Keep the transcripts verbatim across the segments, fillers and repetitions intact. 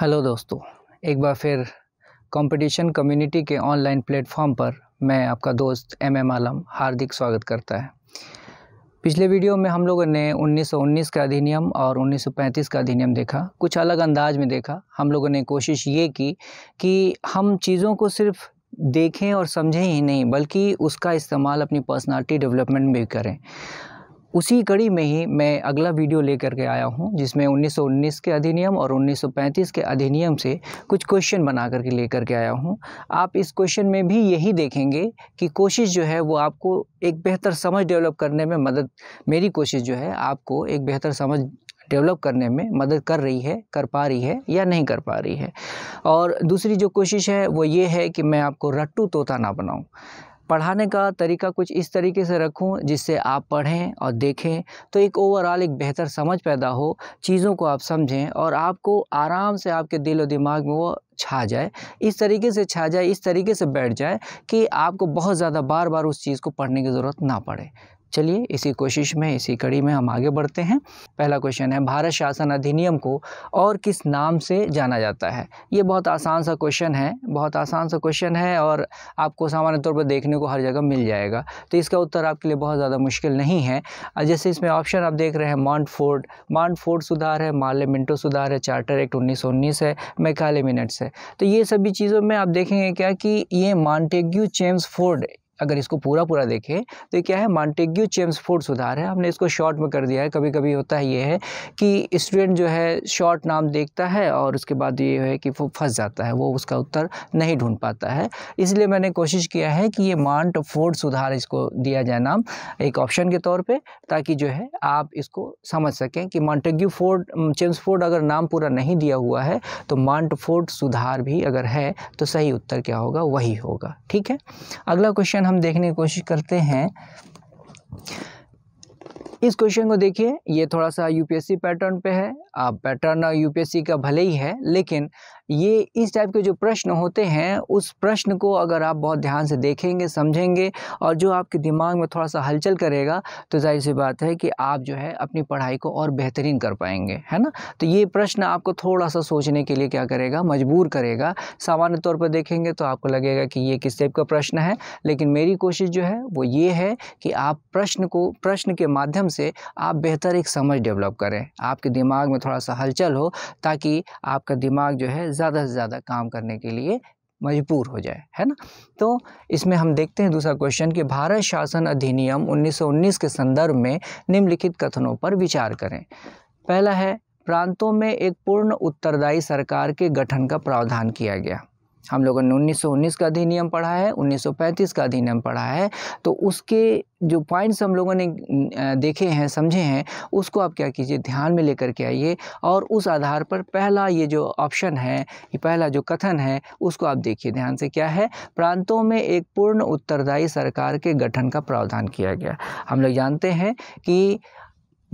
Hello दोस्तों, एक बार फिर कंपटीशन कम्युनिटी के ऑनलाइन प्लेटफॉर्म पर मैं आपका दोस्त एमएम आलम हार्दिक स्वागत करता है। पिछले वीडियो में हम लोगों ने उन्नीस सौ उन्नीस का अधिनियम और उन्नीस सौ पैंतीस का अधिनियम देखा, कुछ अलग अंदाज में देखा। हम लोगों ने कोशिश ये की कि हम चीज़ों को सिर्फ देखें और समझें ही नहीं, बल्कि उसका इस्तेमाल अपनी पर्सनालिटी डेवलपमेंट में भी करें। उसी कड़ी में ही मैं अगला वीडियो लेकर के आया हूं, जिसमें उन्नीस सौ उन्नीस के अधिनियम और उन्नीस सौ पैंतीस के अधिनियम से कुछ क्वेश्चन बना करके लेकर के आया हूं। आप इस क्वेश्चन में भी यही देखेंगे कि कोशिश जो है वो आपको एक बेहतर समझ डेवलप करने में मदद मेरी कोशिश जो है आपको एक बेहतर समझ डेवलप करने में मदद कर रही है, कर पा रही है या नहीं कर पा रही है। और दूसरी जो कोशिश है वो ये है कि मैं आपको रट्टू तोता ना बनाऊँ, पढ़ाने का तरीका कुछ इस तरीके से रखूं जिससे आप पढ़ें और देखें तो एक ओवरऑल एक बेहतर समझ पैदा हो, चीज़ों को आप समझें और आपको आराम से आपके दिल और दिमाग में वो छा जाए, इस तरीके से छा जाए, इस तरीके से बैठ जाए कि आपको बहुत ज़्यादा बार बार उस चीज़ को पढ़ने की ज़रूरत ना पड़े। चलिए इसी कोशिश में, इसी कड़ी में हम आगे बढ़ते हैं। पहला क्वेश्चन है, भारत शासन अधिनियम को और किस नाम से जाना जाता है? ये बहुत आसान सा क्वेश्चन है, बहुत आसान सा क्वेश्चन है और आपको सामान्य तौर पर देखने को हर जगह मिल जाएगा, तो इसका उत्तर आपके लिए बहुत ज़्यादा मुश्किल नहीं है। जैसे इसमें ऑप्शन आप देख रहे हैं, मॉन्टेग्यू मॉन्टेग्यू सुधार है, मार्ले मिंटो सुधार है, चार्टर एक्ट उन्नीस सौ उन्नीस है, मैकाले मिनट्स है। तो ये सभी चीज़ों में आप देखेंगे क्या कि ये मॉन्टेग्यू-चेम्सफोर्ड, अगर इसको पूरा पूरा देखें तो क्या है, मॉन्टेग्यू-चेम्सफोर्ड सुधार है। हमने इसको शॉर्ट में कर दिया है। कभी कभी होता है ये है कि स्टूडेंट जो है शॉर्ट नाम देखता है और उसके बाद ये है कि वो फंस जाता है, वो उसका उत्तर नहीं ढूंढ पाता है। इसलिए मैंने कोशिश किया है कि ये मॉन्टेग्यू सुधार इसको दिया जाए नाम एक ऑप्शन के तौर पर, ताकि जो है आप इसको समझ सकें कि मॉन्टेग्यू-चेम्सफोर्ड अगर नाम पूरा नहीं दिया हुआ है तो मॉन्टेग्यू सुधार भी अगर है तो सही उत्तर क्या होगा, वही होगा। ठीक है, अगला क्वेश्चन हम देखने की कोशिश करते हैं। इस क्वेश्चन को देखिए, ये थोड़ा सा यूपीएससी पैटर्न पे है। आप पैटर्न यूपीएससी का भले ही है, लेकिन ये इस टाइप के जो प्रश्न होते हैं उस प्रश्न को अगर आप बहुत ध्यान से देखेंगे, समझेंगे और जो आपके दिमाग में थोड़ा सा हलचल करेगा तो जाहिर सी बात है कि आप जो है अपनी पढ़ाई को और बेहतरीन कर पाएंगे, है ना। तो ये प्रश्न आपको थोड़ा सा सोचने के लिए क्या करेगा, मजबूर करेगा। सामान्य तौर पर देखेंगे तो आपको लगेगा कि ये किस टाइप का प्रश्न है, लेकिन मेरी कोशिश जो है वो ये है कि आप प्रश्न को, प्रश्न के माध्यम से आप बेहतर एक समझ डेवलप करें, आपके दिमाग में थोड़ा सा हलचल हो, ताकि आपका दिमाग जो है ज़्यादा से ज़्यादा काम करने के लिए मजबूर हो जाए, है ना। तो इसमें हम देखते हैं दूसरा क्वेश्चन कि भारत शासन अधिनियम उन्नीस सौ उन्नीस के संदर्भ में निम्नलिखित कथनों पर विचार करें। पहला है, प्रांतों में एक पूर्ण उत्तरदायी सरकार के गठन का प्रावधान किया गया। हम लोगों ने उन्नीस सौ उन्नीस का अधिनियम पढ़ा है, उन्नीस सौ पैंतीस का अधिनियम पढ़ा है, तो उसके जो पॉइंट्स हम लोगों ने देखे हैं, समझे हैं, उसको आप क्या कीजिए, ध्यान में लेकर के आइए और उस आधार पर पहला ये जो ऑप्शन है, ये पहला जो कथन है उसको आप देखिए ध्यान से। क्या है, प्रांतों में एक पूर्ण उत्तरदायी सरकार के गठन का प्रावधान किया गया। हम लोग जानते हैं कि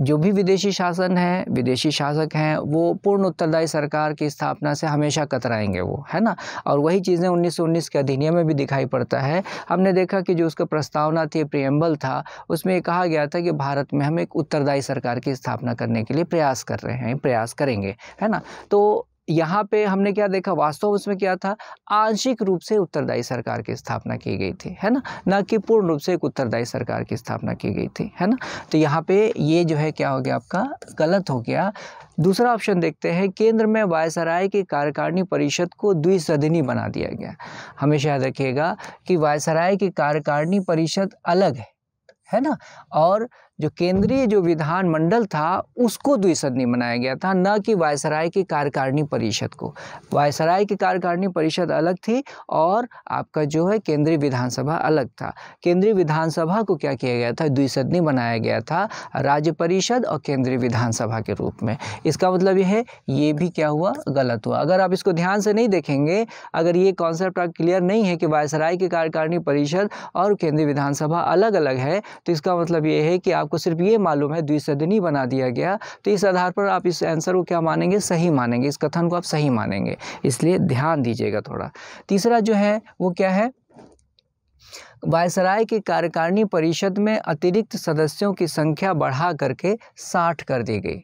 जो भी विदेशी शासन है, विदेशी शासक हैं, वो पूर्ण उत्तरदायी सरकार की स्थापना से हमेशा कतराएंगे, वो, है ना। और वही चीज़ें उन्नीस सौ उन्नीस के अधिनियम में भी दिखाई पड़ता है। हमने देखा कि जो उसका प्रस्तावना थी, प्रीएम्बल था, उसमें कहा गया था कि भारत में हम एक उत्तरदायी सरकार की स्थापना करने के लिए प्रयास कर रहे हैं, प्रयास करेंगे, है ना। तो यहाँ पे हमने क्या देखा, वास्तव में उसमें क्या था, आंशिक रूप से उत्तरदायी सरकार की स्थापना की गई थी, है ना, ना कि पूर्ण रूप से एक उत्तरदायी सरकार की स्थापना की गई थी, है ना। तो यहाँ पे ये जो है क्या हो गया, आपका गलत हो गया। दूसरा ऑप्शन देखते हैं, केंद्र में वायसराय की कार्यकारिणी परिषद को द्विसदनी बना दिया गया। हमेशा याद रखिएगा कि वायसराय की कार्यकारिणी परिषद अलग है, है ना, और जो केंद्रीय जो विधानमंडल था उसको द्विसदनी बनाया गया था, न कि वायसराय की कार्यकारिणी परिषद को। वायसराय की कार्यकारिणी परिषद अलग थी और आपका जो है केंद्रीय विधानसभा अलग था। केंद्रीय विधानसभा को क्या किया गया था, द्विसदनी बनाया गया था, राज्य परिषद और केंद्रीय विधानसभा के रूप में। इसका मतलब यह है, ये भी क्या हुआ, गलत हुआ। अगर आप इसको ध्यान से नहीं देखेंगे, अगर ये कॉन्सेप्ट आप क्लियर नहीं है कि वायसराय की कार्यकारिणी परिषद और केंद्रीय विधानसभा अलग अलग है, तो इसका मतलब ये है कि आपको सिर्फ ये मालूम है द्विसदनी बना दिया गया, तो इस आधार पर आप इस आंसर को क्या मानेंगे, सही मानेंगे, इस कथन को आप सही मानेंगे, इसलिए ध्यान दीजिएगा थोड़ा। तीसरा जो है वो क्या है, वायसराय की कार्यकारिणी परिषद में अतिरिक्त सदस्यों की संख्या बढ़ा करके साठ कर दी गई।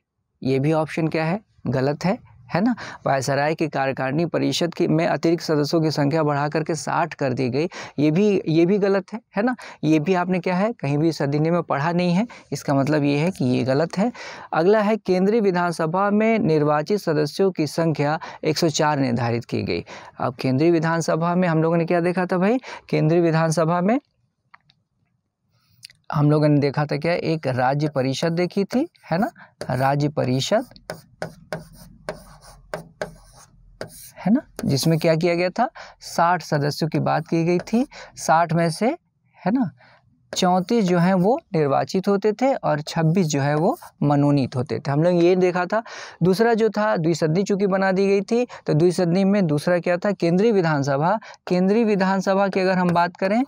ये भी ऑप्शन क्या है, गलत है, है ना। वायसराय की कार्यकारिणी परिषद की में अतिरिक्त सदस्यों की संख्या बढ़ा करके साठ कर दी गई, ये भी ये भी गलत है, है ना। ये भी आपने क्या है कहीं भी इस अधिनियम में पढ़ा नहीं है, इसका मतलब ये है कि ये गलत है। अगला है केंद्रीय विधानसभा में निर्वाचित सदस्यों की संख्या एक सौ चार निर्धारित की गई। अब केंद्रीय विधानसभा में हम लोगों ने क्या देखा था भाई, केंद्रीय विधानसभा में हम लोगों ने देखा था क्या, एक राज्य परिषद देखी थी, है ना, राज्य परिषद, है ना, जिसमें क्या किया गया था, साठ सदस्यों की बात की गई थी। साठ में से, है ना, चौंतीस जो है वो निर्वाचित होते थे और छब्बीस जो है वो मनोनीत होते थे, हम लोग ये देखा था। दूसरा जो था द्विसदनी चूंकि बना दी गई थी, तो द्विसदनी में दूसरा क्या था, केंद्रीय विधानसभा। केंद्रीय विधानसभा की अगर हम बात करें,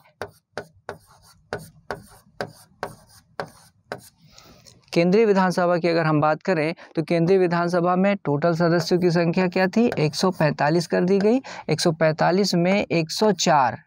केंद्रीय विधानसभा की अगर हम बात करें तो केंद्रीय विधानसभा में टोटल सदस्यों की संख्या क्या थी, एक सौ पैंतालीस कर दी गई। एक सौ पैंतालीस में एक सौ चार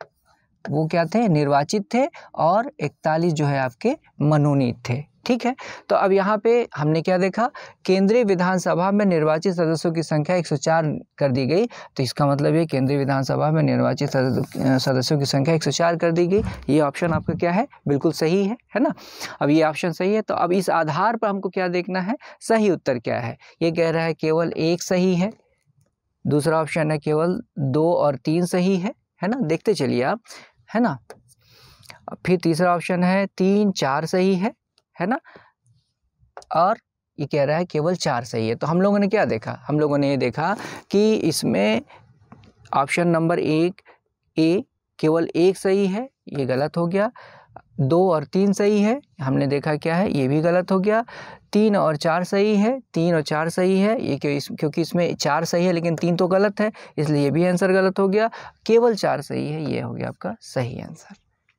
वो क्या थे, निर्वाचित थे, और इकतालीस जो है आपके मनोनीत थे, ठीक है। तो अब यहाँ पे हमने क्या देखा, केंद्रीय विधानसभा में निर्वाचित सदस्यों की संख्या एक सौ चार कर दी गई, तो इसका मतलब ये केंद्रीय विधानसभा में निर्वाचित सदस्यों की संख्या एक सौ चार कर दी गई, ये ऑप्शन आपका क्या है, बिल्कुल सही है, है ना। अब ये ऑप्शन सही है, तो अब इस आधार पर हमको क्या देखना है, सही उत्तर क्या है। ये कह रहा है केवल एक सही है, दूसरा ऑप्शन है केवल दो और तीन सही है, है ना, देखते चलिए आप, है ना। फिर तीसरा ऑप्शन है तीन चार सही है, है ना, और ये कह रहा है केवल चार सही है। तो हम लोगों ने क्या देखा, हम लोगों ने ये देखा कि इसमें ऑप्शन नंबर एक ए केवल एक सही है, ये गलत हो गया। दो और तीन सही है, हमने देखा क्या है, ये भी गलत हो गया। तीन और चार सही है, तीन और चार सही है, ये क्योंकि इसमें चार सही है लेकिन तीन तो गलत है, इसलिए ये भी आंसर गलत हो गया। केवल चार सही है, ये हो गया आपका सही आंसर,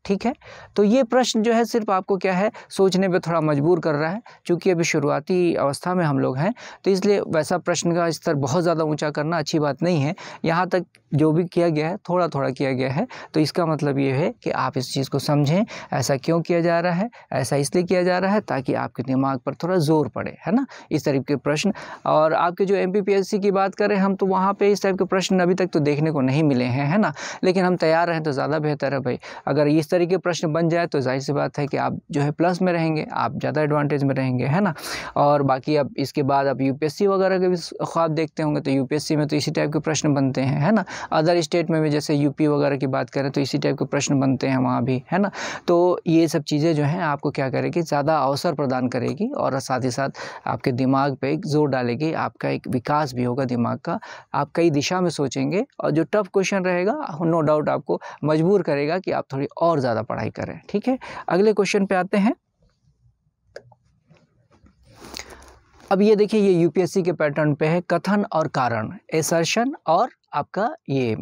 ठीक है। तो ये प्रश्न जो है सिर्फ आपको क्या है, सोचने पे थोड़ा मजबूर कर रहा है, क्योंकि अभी शुरुआती अवस्था में हम लोग हैं, तो इसलिए वैसा प्रश्न का स्तर बहुत ज़्यादा ऊंचा करना अच्छी बात नहीं है। यहाँ तक जो भी किया गया है थोड़ा थोड़ा किया गया है, तो इसका मतलब ये है कि आप इस चीज़ को समझें, ऐसा क्यों किया जा रहा है, ऐसा इसलिए किया जा रहा है ताकि आपके दिमाग पर थोड़ा जोर पड़े, है ना, इस टाइप के प्रश्न। और आपके जो एमपीपीएससी की बात करें हम, तो वहाँ पर इस टाइप के प्रश्न अभी तक तो देखने को नहीं मिले हैं, है ना, लेकिन हम तैयार रहें तो ज़्यादा बेहतर है भाई। अगर इस तरीके प्रश्न बन जाए तो जाहिर सी बात है कि आप जो है प्लस में रहेंगे, आप ज़्यादा एडवांटेज में रहेंगे, है ना। और बाकी अब इसके बाद आप यूपीएससी वगैरह के भी ख्वाब देखते होंगे, तो यूपीएससी में तो इसी टाइप के प्रश्न बनते हैं, है ना। अदर स्टेट में भी जैसे यूपी वगैरह की बात करें तो इसी टाइप के प्रश्न बनते हैं वहाँ भी, है ना। तो ये सब चीज़ें जो हैं आपको क्या करेगी, ज़्यादा अवसर प्रदान करेगी, और साथ ही साथ आपके दिमाग पर एक जोर डालेगी, आपका एक विकास भी होगा दिमाग का, आप कई दिशा में सोचेंगे, और जो टफ क्वेश्चन रहेगा नो डाउट आपको मजबूर करेगा कि आप थोड़ी और ज़्यादा पढ़ाई करें, ठीक है। अगले क्वेश्चन पे आते हैं। अब ये देखिए, ये यूपीएससी के पैटर्न पे है, कथन और कारण, एसर्शन और आपका ये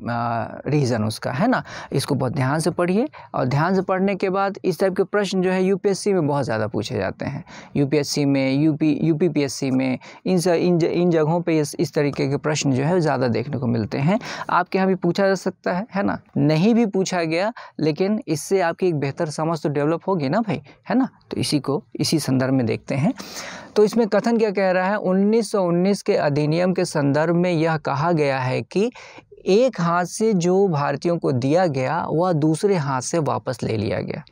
रीज़न उसका, है ना। इसको बहुत ध्यान से पढ़िए, और ध्यान से पढ़ने के बाद इस टाइप के प्रश्न जो है यूपीएससी में बहुत ज़्यादा पूछे जाते हैं। यूपीएससी में, यूपी यूपीपीएससी में, इन सब इन, इन जगहों पे इस तरीके के प्रश्न जो है ज़्यादा देखने को मिलते हैं। आपके यहाँ भी पूछा जा सकता है, है ना, नहीं भी पूछा गया लेकिन इससे आपकी एक बेहतर समझ तो डेवलप होगी ना भाई, है ना। तो इसी को इसी संदर्भ में देखते हैं। तो इसमें कथन क्या कह रहा है, उन्नीस सौ उन्नीस के अधिनियम के संदर्भ में यह कहा गया है कि एक हाथ से जो भारतीयों को दिया गया वह दूसरे हाथ से वापस ले लिया गया।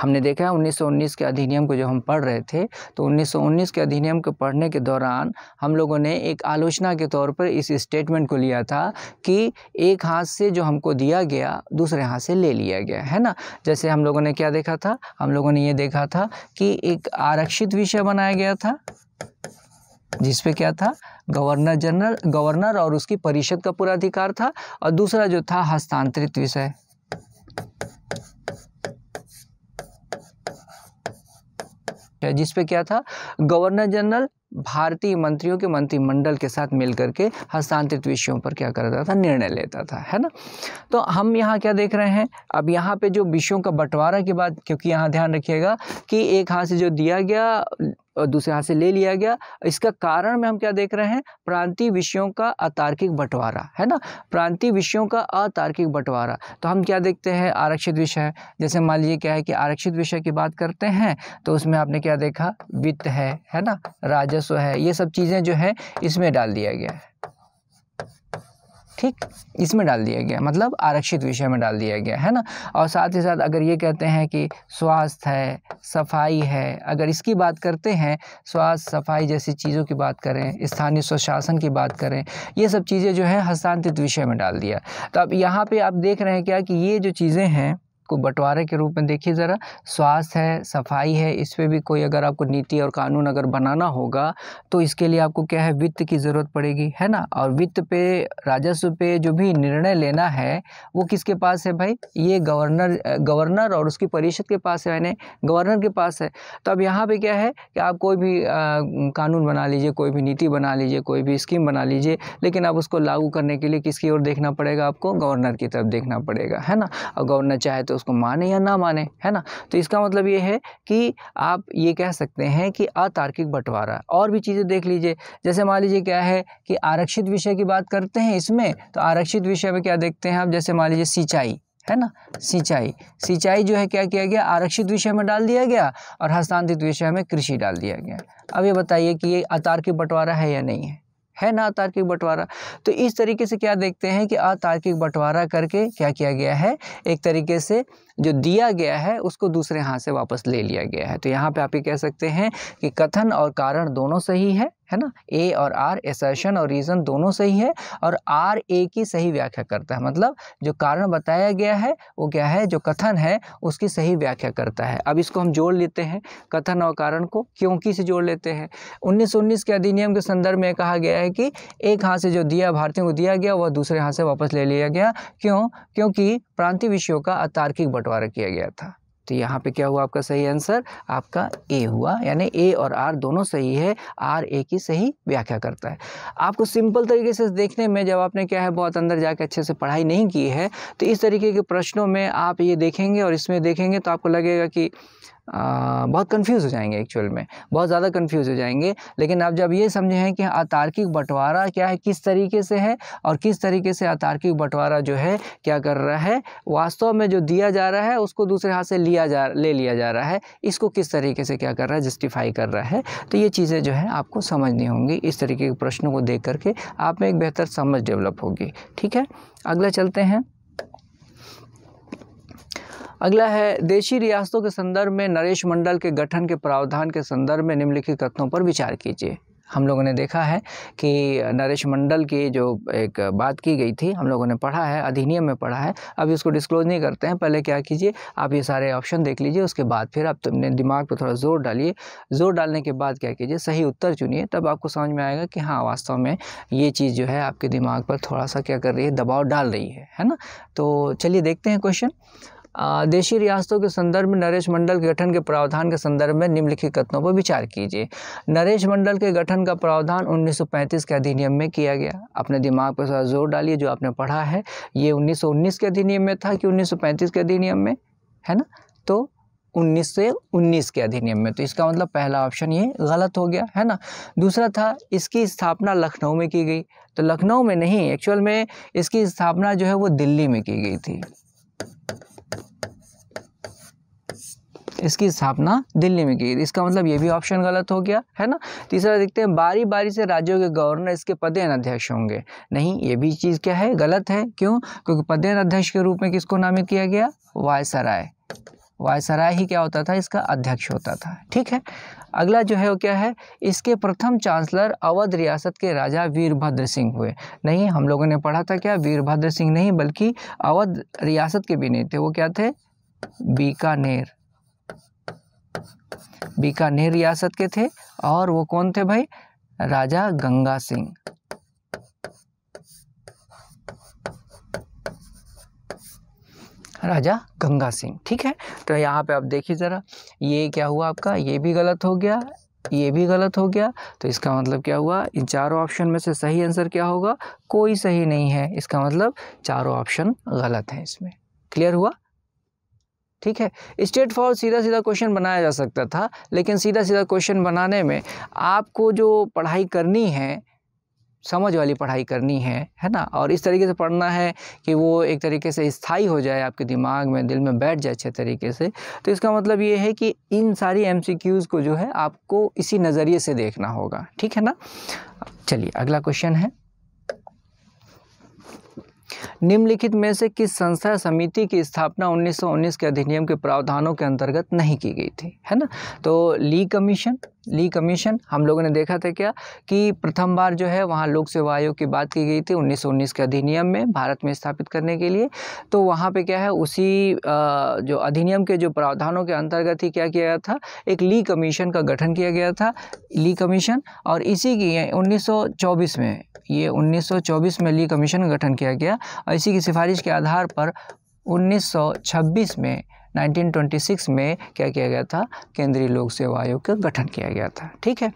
हमने देखा उन्नीस सौ उन्नीस के अधिनियम को जब हम पढ़ रहे थे, तो उन्नीस सौ उन्नीस के अधिनियम को पढ़ने के दौरान हम लोगों ने एक आलोचना के तौर पर इस स्टेटमेंट को लिया था कि एक हाथ से जो हमको दिया गया दूसरे हाथ से ले लिया गया, है ना। जैसे हम लोगों ने क्या देखा था, हम लोगों ने ये देखा था कि एक आरक्षित विषय बनाया गया था जिसपे क्या था, गवर्नर जनरल गवर्नर और उसकी परिषद का पूरा अधिकार था, और दूसरा जो था हस्तांतरित विषय, जिसपे क्या था, गवर्नर जनरल भारतीय मंत्रियों के मंत्रिमंडल के साथ मिलकर के हस्तांतरित विषयों पर क्या करता था, निर्णय लेता था, है ना। तो हम यहाँ क्या देख रहे हैं, अब यहाँ पे जो विषयों का बंटवारा के बाद, क्योंकि यहाँ ध्यान रखिएगा कि एक हाथ से जो दिया गया और दूसरे हाथ से ले लिया गया, इसका कारण में हम क्या देख रहे हैं, प्रांतीय विषयों का अतार्किक बंटवारा, है ना, प्रांतीय विषयों का अतार्किक बंटवारा। तो हम क्या देखते हैं, आरक्षित विषय, जैसे मान लीजिए क्या है कि आरक्षित विषय की बात करते हैं तो उसमें आपने क्या देखा, वित्त है, है ना, राजस्व है, ये सब चीज़ें जो है इसमें डाल दिया गया है। ठीक, इसमें डाल दिया गया, मतलब आरक्षित विषय में डाल दिया गया है ना। और साथ ही साथ अगर ये कहते हैं कि स्वास्थ्य है, सफाई है, अगर इसकी बात करते हैं, स्वास्थ्य सफाई जैसी चीज़ों की बात करें, स्थानीय स्वशासन की बात करें, ये सब चीज़ें जो है हस्तांतरित विषय में डाल दिया। तो अब यहाँ पे आप देख रहे हैं क्या कि ये जो चीज़ें हैं को बंटवारे के रूप में देखिए ज़रा, स्वास्थ्य है, सफाई है, इस पर भी कोई अगर आपको नीति और कानून अगर बनाना होगा तो इसके लिए आपको क्या है, वित्त की ज़रूरत पड़ेगी है ना। और वित्त पे, राजस्व पे जो भी निर्णय लेना है वो किसके पास है भाई, ये गवर्नर गवर्नर और उसकी परिषद के पास है, यानी गवर्नर के पास है। तो अब यहाँ पर क्या है कि आप कोई भी आ, कानून बना लीजिए, कोई भी नीति बना लीजिए, कोई भी स्कीम बना लीजिए, लेकिन अब उसको लागू करने के लिए किसकी ओर देखना पड़ेगा, आपको गवर्नर की तरफ देखना पड़ेगा है ना। और गवर्नर चाहे तो उसको माने या ना माने है ना। तो इसका मतलब ये है कि आप ये कह सकते हैं कि अतार्किक बंटवारा। और भी चीज़ें देख लीजिए, जैसे मान लीजिए क्या है कि आरक्षित विषय की बात करते हैं इसमें, तो आरक्षित विषय में क्या देखते हैं आप, जैसे मान लीजिए सिंचाई है ना, सिंचाई सिंचाई जो है क्या किया गया, आरक्षित विषय में डाल दिया गया, और हस्तांतरित विषय में कृषि डाल दिया गया। अब ये बताइए कि ये अतार्किक बंटवारा है या नहीं है, है ना अतार्किक बंटवारा। तो इस तरीके से क्या देखते हैं कि अतार्किक बंटवारा करके क्या किया गया है, एक तरीके से जो दिया गया है उसको दूसरे हाथ से वापस ले लिया गया है। तो यहाँ पे आप ये कह सकते हैं कि कथन और कारण दोनों सही है है ना, ए और आर, एसर्शन और रीज़न दोनों सही है, और आर ए की सही व्याख्या करता है, मतलब जो कारण बताया गया है वो क्या है, जो कथन है उसकी सही व्याख्या करता है। अब इसको हम जोड़ लेते हैं, कथन और कारण को क्योंकि से जोड़ लेते हैं। उन्नीस सौ उन्नीस के अधिनियम के संदर्भ में कहा गया है कि एक हाथ से जो दिया भारतीयों को दिया गया वह दूसरे हाथ से वापस ले लिया गया, क्यों, क्योंकि प्रांतीय विषयों का अतार्किक बंटवारा किया गया था। तो यहाँ पे क्या हुआ आपका सही आंसर, आपका ए हुआ, यानी ए और आर दोनों सही है, आर ए की सही व्याख्या करता है। आपको सिंपल तरीके से देखने में, जब आपने क्या है बहुत अंदर जाके अच्छे से पढ़ाई नहीं की है, तो इस तरीके के प्रश्नों में आप ये देखेंगे और इसमें देखेंगे तो आपको लगेगा कि आ, बहुत कंफ्यूज हो जाएंगे, एक्चुअल में बहुत ज़्यादा कंफ्यूज हो जाएंगे। लेकिन आप जब ये समझे हैं कि अतार्किक बंटवारा क्या है, किस तरीके से है, और किस तरीके से अतार्किक बंटवारा जो है क्या कर रहा है, वास्तव में जो दिया जा रहा है उसको दूसरे हाथ से लिया जा ले लिया जा रहा है, इसको किस तरीके से क्या कर रहा है, जस्टिफाई कर रहा है। तो ये चीज़ें जो है आपको समझनी होंगी, इस तरीके के प्रश्नों को देख करके आप में एक बेहतर समझ डेवलप होगी। ठीक है, अगला चलते हैं। अगला है, देशी रियासतों के संदर्भ में नरेश मंडल के गठन के प्रावधान के संदर्भ में निम्नलिखित कथनों पर विचार कीजिए। हम लोगों ने देखा है कि नरेश मंडल की जो एक बात की गई थी, हम लोगों ने पढ़ा है, अधिनियम में पढ़ा है, अभी इसको डिस्क्लोज नहीं करते हैं। पहले क्या कीजिए, आप ये सारे ऑप्शन देख लीजिए, उसके बाद फिर आप अपने दिमाग पर थोड़ा जोर डालिए, जोर डालने के बाद क्या कीजिए, सही उत्तर चुनिए, तब आपको समझ में आएगा कि हाँ वास्तव में ये चीज़ जो है आपके दिमाग पर थोड़ा सा क्या कर रही है, दबाव डाल रही है, है ना। तो चलिए देखते हैं क्वेश्चन। देशी रियासतों के संदर्भ में नरेश मंडल के गठन के प्रावधान के संदर्भ में निम्नलिखित कथनों पर विचार कीजिए। नरेश मंडल के गठन का प्रावधान उन्नीस सौ पैंतीस के अधिनियम में किया गया। अपने दिमाग पर थोड़ा जोर डालिए, जो आपने पढ़ा है ये उन्नीस सौ उन्नीस के अधिनियम में था कि उन्नीस सौ पैंतीस के अधिनियम में, है ना। तो उन्नीस से उन्नीस के अधिनियम में, तो इसका मतलब पहला ऑप्शन ये गलत हो गया, है ना। दूसरा था, इसकी स्थापना लखनऊ में की गई, तो लखनऊ में नहीं, एक्चुअल में इसकी स्थापना जो है वो दिल्ली में की गई थी, इसकी स्थापना दिल्ली में की, इसका मतलब ये भी ऑप्शन गलत हो गया, है ना। तीसरा देखते हैं, बारी बारी से राज्यों के गवर्नर इसके पदेन अध्यक्ष होंगे, नहीं, ये भी चीज़ क्या है, गलत है, क्यों, क्योंकि पदेन अध्यक्ष के रूप में किसको नामित किया गया, वायसराय, वायसराय ही क्या होता था, इसका अध्यक्ष होता था। ठीक है, अगला जो है वो क्या है, इसके प्रथम चांसलर अवध रियासत के राजा वीरभद्र सिंह हुए, नहीं, हम लोगों ने पढ़ा था क्या, वीरभद्र सिंह नहीं बल्कि अवध रियासत के भी नहीं थे, वो क्या थे, बीकानेर, बीकानेर रियासत के थे, और वो कौन थे भाई, राजा गंगा सिंह। राजा गंगा सिंह, ठीक है। तो यहाँ पे आप देखिए ज़रा, ये क्या हुआ आपका, ये भी गलत हो गया, ये भी गलत हो गया। तो इसका मतलब क्या हुआ, इन चारों ऑप्शन में से सही आंसर क्या होगा, कोई सही नहीं है, इसका मतलब चारों ऑप्शन गलत हैं इसमें। क्लियर हुआ, ठीक है। स्ट्रेट फॉरवर्ड सीधा सीधा क्वेश्चन बनाया जा सकता था, लेकिन सीधा सीधा क्वेश्चन बनाने में आपको जो पढ़ाई करनी है, समझ वाली पढ़ाई करनी है, है ना। और इस तरीके से पढ़ना है कि वो एक तरीके से स्थायी हो जाए, आपके दिमाग में, दिल में बैठ जाए अच्छे तरीके से। तो इसका मतलब ये है कि इन सारी एमसीक्यूज़ को जो है आपको इसी नज़रिए से देखना होगा, ठीक है ना। चलिए अगला क्वेश्चन है, निम्नलिखित में से किस संस्था समिति की स्थापना उन्नीस सौ उन्नीस के अधिनियम के प्रावधानों के अंतर्गत नहीं की गई थी, है ना। तो ली कमीशन ली कमीशन हम लोगों ने देखा था क्या कि प्रथम बार जो है वहाँ लोक सेवा आयोग की बात की गई थी उन्नीस सौ उन्नीस के अधिनियम में भारत में स्थापित करने के लिए। तो वहाँ पे क्या है उसी जो अधिनियम के जो प्रावधानों के अंतर्गत ही क्या किया गया था, एक ली कमीशन का गठन किया गया था, ली कमीशन। और इसी की उन्नीस सौ चौबीस में ये उन्नीस सौ चौबीस में ली कमीशन का गठन किया गया और इसी की सिफारिश के आधार पर उन्नीस सौ छब्बीस में उन्नीस सौ छब्बीस में क्या किया गया था, केंद्रीय लोक सेवा आयोग का गठन किया गया था। ठीक है,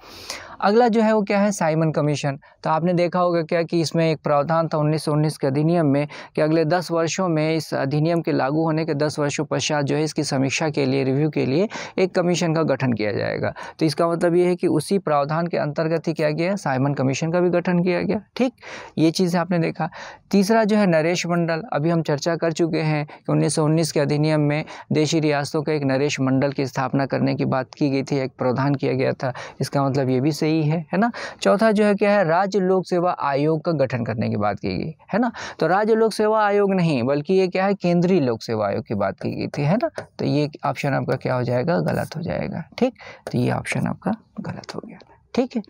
अगला जो है वो क्या है, साइमन कमीशन। तो आपने देखा होगा क्या कि इसमें एक प्रावधान था उन्नीस सौ उन्नीस के अधिनियम में कि अगले दस वर्षों में, इस अधिनियम के लागू होने के दस वर्षों पश्चात जो है इसकी समीक्षा के लिए, रिव्यू के लिए एक कमीशन का गठन किया जाएगा। तो इसका मतलब ये है कि उसी प्रावधान के अंतर्गत ही क्या गया, साइमन कमीशन का भी गठन किया गया। ठीक, ये चीज़ आपने देखा। तीसरा जो है नरेश मंडल, अभी हम चर्चा कर चुके हैं कि उन्नीस सौ उन्नीस के अधिनियम में देशी रियासतों का एक नरेश मंडल की स्थापना करने की बात की गई थी, एक प्रावधान किया गया था। इसका मतलब ये भी है, है ना। चौथा जो है क्या है, राज्य लोक सेवा आयोग का गठन करने की बात की गई है ना। तो राज्य लोक सेवा आयोग नहीं बल्कि ये क्या है, केंद्रीय लोक सेवा आयोग की बात की गई थी, है ना। तो ये ऑप्शन आपका क्या हो जाएगा, गलत हो जाएगा। ठीक, तो ये ऑप्शन आपका गलत हो गया। ठीक है,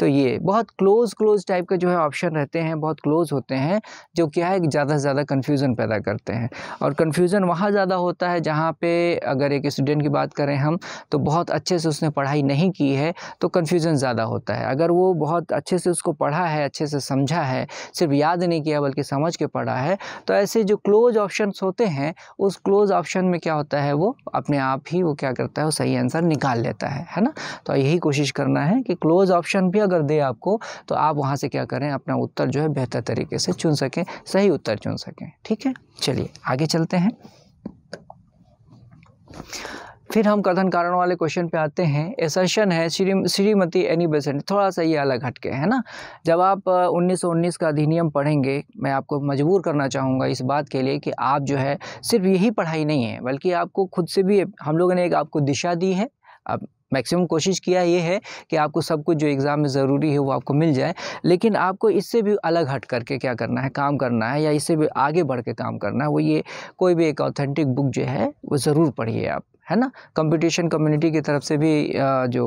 तो ये बहुत क्लोज क्लोज टाइप का जो है ऑप्शन रहते हैं, बहुत क्लोज होते हैं, जो क्या है ज़्यादा से ज़्यादा कन्फ्यूज़न पैदा करते हैं। और कन्फ्यूज़न वहाँ ज़्यादा होता है जहाँ पे अगर एक स्टूडेंट की बात करें हम, तो बहुत अच्छे से उसने पढ़ाई नहीं की है तो कन्फ्यूज़न ज़्यादा होता है। अगर वो बहुत अच्छे से उसको पढ़ा है, अच्छे से समझा है, सिर्फ याद नहीं किया बल्कि समझ के पढ़ा है, तो ऐसे जो क्लोज ऑप्शन होते हैं उस क्लोज ऑप्शन में क्या होता है, वो अपने आप ही वो क्या करता है, वो सही आंसर निकाल लेता है, है ना। तो यही कोशिश करना है कि क्लोज ऑप्शन भी अगर दे आपको तो आप वहां से क्या करें, अपना उत्तर जो है बेहतर तरीके से चुन सकें, सही उत्तर चुन सकें। ठीक है, चलिए आगे चलते हैं। फिर हम कथन कारण वाले क्वेश्चन पे आते हैं। एसर्शन है श्री श्रीमती एनी बेसेंट, थोड़ा सा ये अलग हटके, है ना। जब आप उन्नीस सौ उन्नीस का अधिनियम पढ़ेंगे, मैं आपको मजबूर करना चाहूँगा इस बात के लिए कि आप जो है सिर्फ यही पढ़ाई नहीं है बल्कि आपको खुद से भी, हम लोगों ने एक आपको दिशा दी है, आप मैक्सिमम कोशिश किया ये है कि आपको सब कुछ जो एग्ज़ाम में ज़रूरी है वो आपको मिल जाए, लेकिन आपको इससे भी अलग हट करके क्या करना है, काम करना है, या इससे भी आगे बढ़ के काम करना है। वो ये कोई भी एक ऑथेंटिक बुक जो है वो ज़रूर पढ़िए आप, है ना। कंपटीशन कम्युनिटी की तरफ से भी जो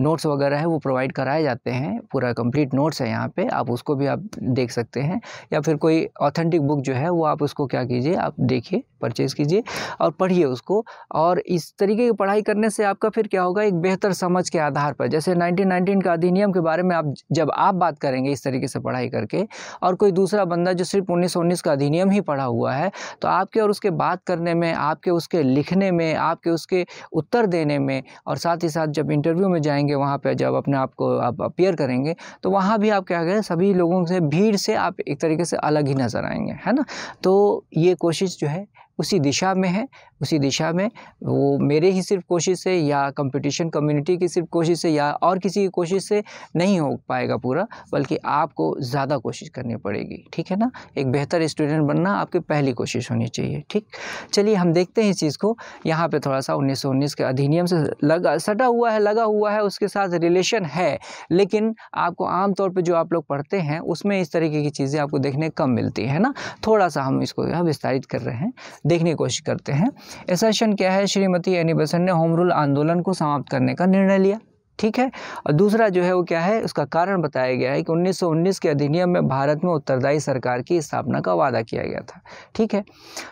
नोट्स वगैरह है वो प्रोवाइड कराए जाते हैं, पूरा कंप्लीट नोट्स है यहाँ पे, आप उसको भी आप देख सकते हैं, या फिर कोई ऑथेंटिक बुक जो है वो आप उसको क्या कीजिए, आप देखिए, परचेज़ कीजिए और पढ़िए उसको। और इस तरीके की पढ़ाई करने से आपका फिर क्या होगा, एक बेहतर समझ के आधार पर, जैसे उन्नीस सौ उन्नीस का अधिनियम के बारे में आप जब आप बात करेंगे इस तरीके से पढ़ाई करके, और कोई दूसरा बंदा जो सिर्फ उन्नीस सौ उन्नीस का अधिनियम ही पढ़ा हुआ है, तो आपके और उसके बात करने में, आपके उसके लिखने में, आपके उसके उत्तर देने में, और साथ ही साथ जब इंटरव्यू में जाएंगे, वहाँ पर जब अपने आप को आप अपीयर करेंगे, तो वहाँ भी आप क्या करें, सभी लोगों से, भीड़ से आप एक तरीके से अलग ही नज़र आएंगे, है ना। तो ये कोशिश जो है उसी दिशा में है, उसी दिशा में, वो मेरे ही सिर्फ कोशिश से या कंपटीशन कम्युनिटी की सिर्फ कोशिश से या और किसी की कोशिश से नहीं हो पाएगा पूरा, बल्कि आपको ज़्यादा कोशिश करनी पड़ेगी। ठीक है ना, एक बेहतर स्टूडेंट बनना आपकी पहली कोशिश होनी चाहिए। ठीक, चलिए हम देखते हैं इस चीज़ को। यहाँ पे थोड़ा सा उन्नीस सौ उन्नीस के अधिनियम से लगा सटा हुआ है, लगा हुआ है, उसके साथ रिलेशन है, लेकिन आपको आमतौर पर जो आप लोग पढ़ते हैं उसमें इस तरीके की चीज़ें आपको देखने कम मिलती है ना। थोड़ा सा हम इसको विस्तारित कर रहे हैं, देखने की कोशिश करते हैं। एसर्शन क्या है, श्रीमती एनी बेसेंट ने होम रूल आंदोलन को समाप्त करने का निर्णय लिया। ठीक है, और दूसरा जो है वो क्या है, उसका कारण बताया गया है कि उन्नीस सौ उन्नीस के अधिनियम में भारत में उत्तरदायी सरकार की स्थापना का वादा किया गया था। ठीक है,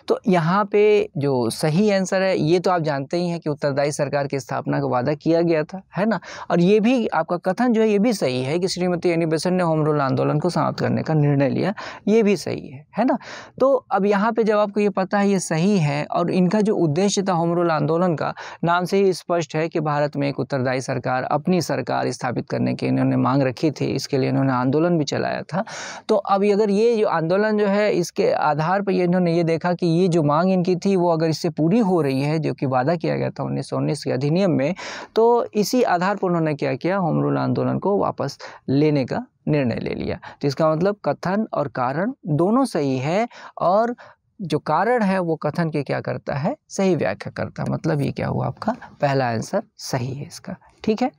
तो यहाँ पे जो सही आंसर है ये तो आप जानते ही हैं कि उत्तरदायी सरकार की स्थापना का वादा किया गया था, है ना। और ये भी आपका कथन जो है ये भी सही है कि श्रीमती एनी बेसेंट ने होम रूल आंदोलन को समाप्त करने का निर्णय लिया, ये भी सही है, है ना। तो अब यहाँ पर जब आपको ये पता है ये सही है, और इनका जो उद्देश्य था होम रूल आंदोलन का, नाम से ही स्पष्ट है कि भारत में एक उत्तरदायी सरकार, अपनी सरकार स्थापित करने की इन्होंने मांग रखी थी, इसके लिए इन्होंने आंदोलन भी चलाया था। तो अब अगर ये जो आंदोलन जो है इसके आधार पर ये इन्होंने ये देखा कि ये जो मांग इनकी थी वो अगर इससे पूरी हो रही है जो कि वादा किया गया था उन्नीस सौ उन्नीस के अधिनियम में, तो इसी आधार पर उन्होंने क्या किया, होम रूल आंदोलन को वापस लेने का निर्णय ले लिया। तो इसका मतलब कथन और कारण दोनों सही है, और जो कारण है वो कथन की क्या करता है, सही व्याख्या करता है। मतलब ये क्या हुआ, आपका पहला आंसर सही है इसका। ठीक है,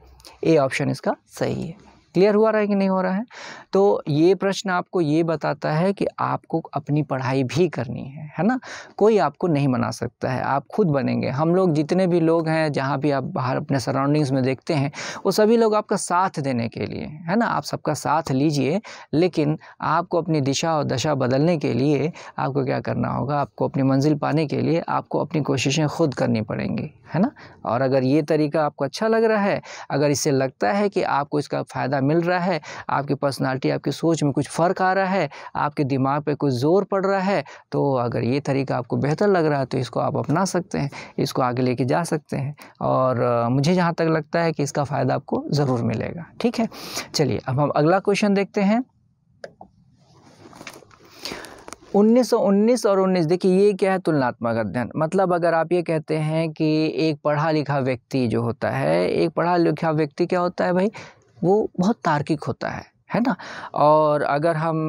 ए ऑप्शन इसका सही है। क्लियर हुआ रहा है कि नहीं हो रहा है। तो ये प्रश्न आपको ये बताता है कि आपको अपनी पढ़ाई भी करनी है, है ना। कोई आपको नहीं बना सकता है, आप खुद बनेंगे। हम लोग जितने भी लोग हैं, जहाँ भी आप बाहर अपने सराउंडिंग्स में देखते हैं, वो सभी लोग आपका साथ देने के लिए, है ना। आप सबका साथ लीजिए, लेकिन आपको अपनी दिशा और दशा बदलने के लिए आपको क्या करना होगा, आपको अपनी मंजिल पाने के लिए आपको अपनी कोशिशें खुद करनी पड़ेंगी, है ना। और अगर ये तरीका आपको अच्छा लग रहा है, अगर इससे लगता है कि आपको इसका फ़ायदा मिल रहा है, आपकी पर्सनालिटी, आपकी सोच में कुछ फ़र्क आ रहा है, आपके दिमाग पे कुछ ज़ोर पड़ रहा है, तो अगर ये तरीका आपको बेहतर लग रहा है तो इसको आप अपना सकते हैं, इसको आगे लेके जा सकते हैं। और मुझे जहाँ तक लगता है कि इसका फ़ायदा आपको ज़रूर मिलेगा। ठीक है, चलिए अब हम अगला क्वेश्चन देखते हैं। उन्नीस और उन्नीस, देखिए ये क्या है, तुलनात्मक अध्ययन। मतलब अगर आप ये कहते हैं कि एक पढ़ा लिखा व्यक्ति जो होता है, एक पढ़ा लिखा व्यक्ति क्या होता है भाई, वो बहुत तार्किक होता है, है ना। और अगर हम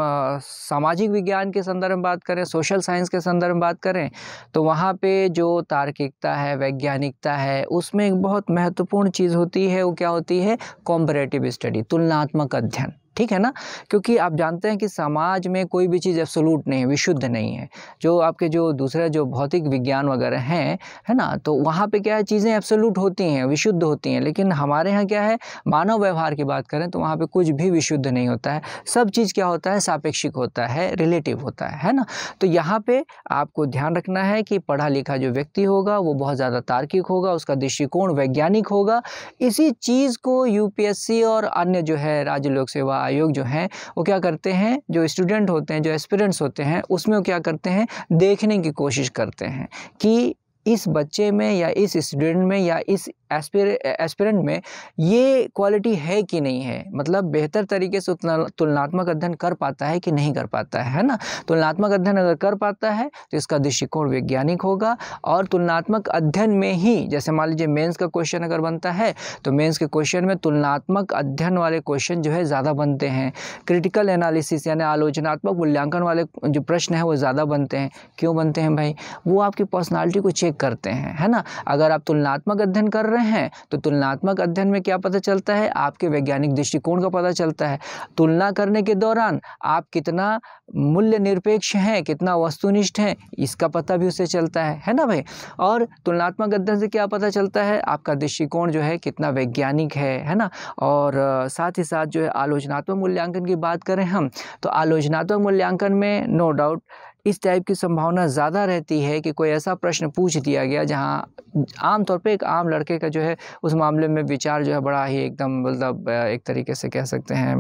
सामाजिक विज्ञान के संदर्भ में बात करें, सोशल साइंस के संदर्भ में बात करें, तो वहाँ पे जो तार्किकता है, वैज्ञानिकता है, उसमें एक बहुत महत्वपूर्ण चीज़ होती है। वो क्या होती है, कॉम्परेटिव स्टडी, तुलनात्मक अध्ययन। ठीक है ना, क्योंकि आप जानते हैं कि समाज में कोई भी चीज़ एब्सोल्यूट नहीं है, विशुद्ध नहीं है। जो आपके जो दूसरे जो भौतिक विज्ञान वगैरह हैं, है ना, तो वहाँ पे क्या है, चीज़ें एब्सोल्यूट होती हैं, विशुद्ध होती हैं। लेकिन हमारे यहाँ क्या है, मानव व्यवहार की बात करें तो वहाँ पे कुछ भी विशुद्ध नहीं होता है, सब चीज़ क्या होता है, सापेक्षिक होता है, रिलेटिव होता है, है ना। तो यहाँ पर आपको ध्यान रखना है कि पढ़ा लिखा जो व्यक्ति होगा वो बहुत ज़्यादा तार्किक होगा, उसका दृष्टिकोण वैज्ञानिक होगा। इसी चीज़ को यूपीएससी और अन्य जो है राज्य लोक सेवा आयोग जो हैं वो क्या करते हैं, जो स्टूडेंट होते हैं, जो एस्पिरेंट्स होते हैं, उसमें वो क्या करते हैं, देखने की कोशिश करते हैं कि इस बच्चे में या इस स्टूडेंट में या इस एस्पिरेंट में ये क्वालिटी है कि नहीं है। मतलब बेहतर तरीके से तुलनात्मक अध्ययन कर पाता है कि नहीं कर पाता है, है ना। तुलनात्मक अध्ययन अगर कर पाता है तो इसका दृष्टिकोण वैज्ञानिक होगा। और तुलनात्मक अध्ययन में ही, जैसे मान लीजिए मेंस का क्वेश्चन अगर बनता है तो मेंस के क्वेश्चन में तुलनात्मक अध्ययन वाले क्वेश्चन जो है ज़्यादा बनते हैं। क्रिटिकल एनालिसिस यानी आलोचनात्मक मूल्यांकन वाले जो प्रश्न हैं वो ज़्यादा बनते हैं। क्यों बनते हैं भाई, वो आपकी पर्सनैलिटी को चेक करते हैं, है ना। अगर आप तुलनात्मक अध्ययन कर हैं तो तुलनात्मक अध्ययन में क्या पता चलता है, आपके वैज्ञानिक दृष्टिकोण का पता चलता है। तुलना करने के दौरान आप कितना मूल्य निरपेक्ष हैं, कितना वस्तुनिष्ठ हैं, इसका पता भी उससे चलता है, है ना भाई। और तुलनात्मक अध्ययन से क्या पता चलता है, आपका दृष्टिकोण जो है कितना वैज्ञानिक है, है ना। और साथ ही साथ जो है आलोचनात्मक मूल्यांकन की बात करें हम, तो आलोचनात्मक मूल्यांकन में नो डाउट इस टाइप की संभावना ज़्यादा रहती है कि कोई ऐसा प्रश्न पूछ दिया गया जहां आमतौर पे एक आम लड़के का जो है उस मामले में विचार जो है बड़ा ही एकदम, मतलब एक तरीके से कह सकते हैं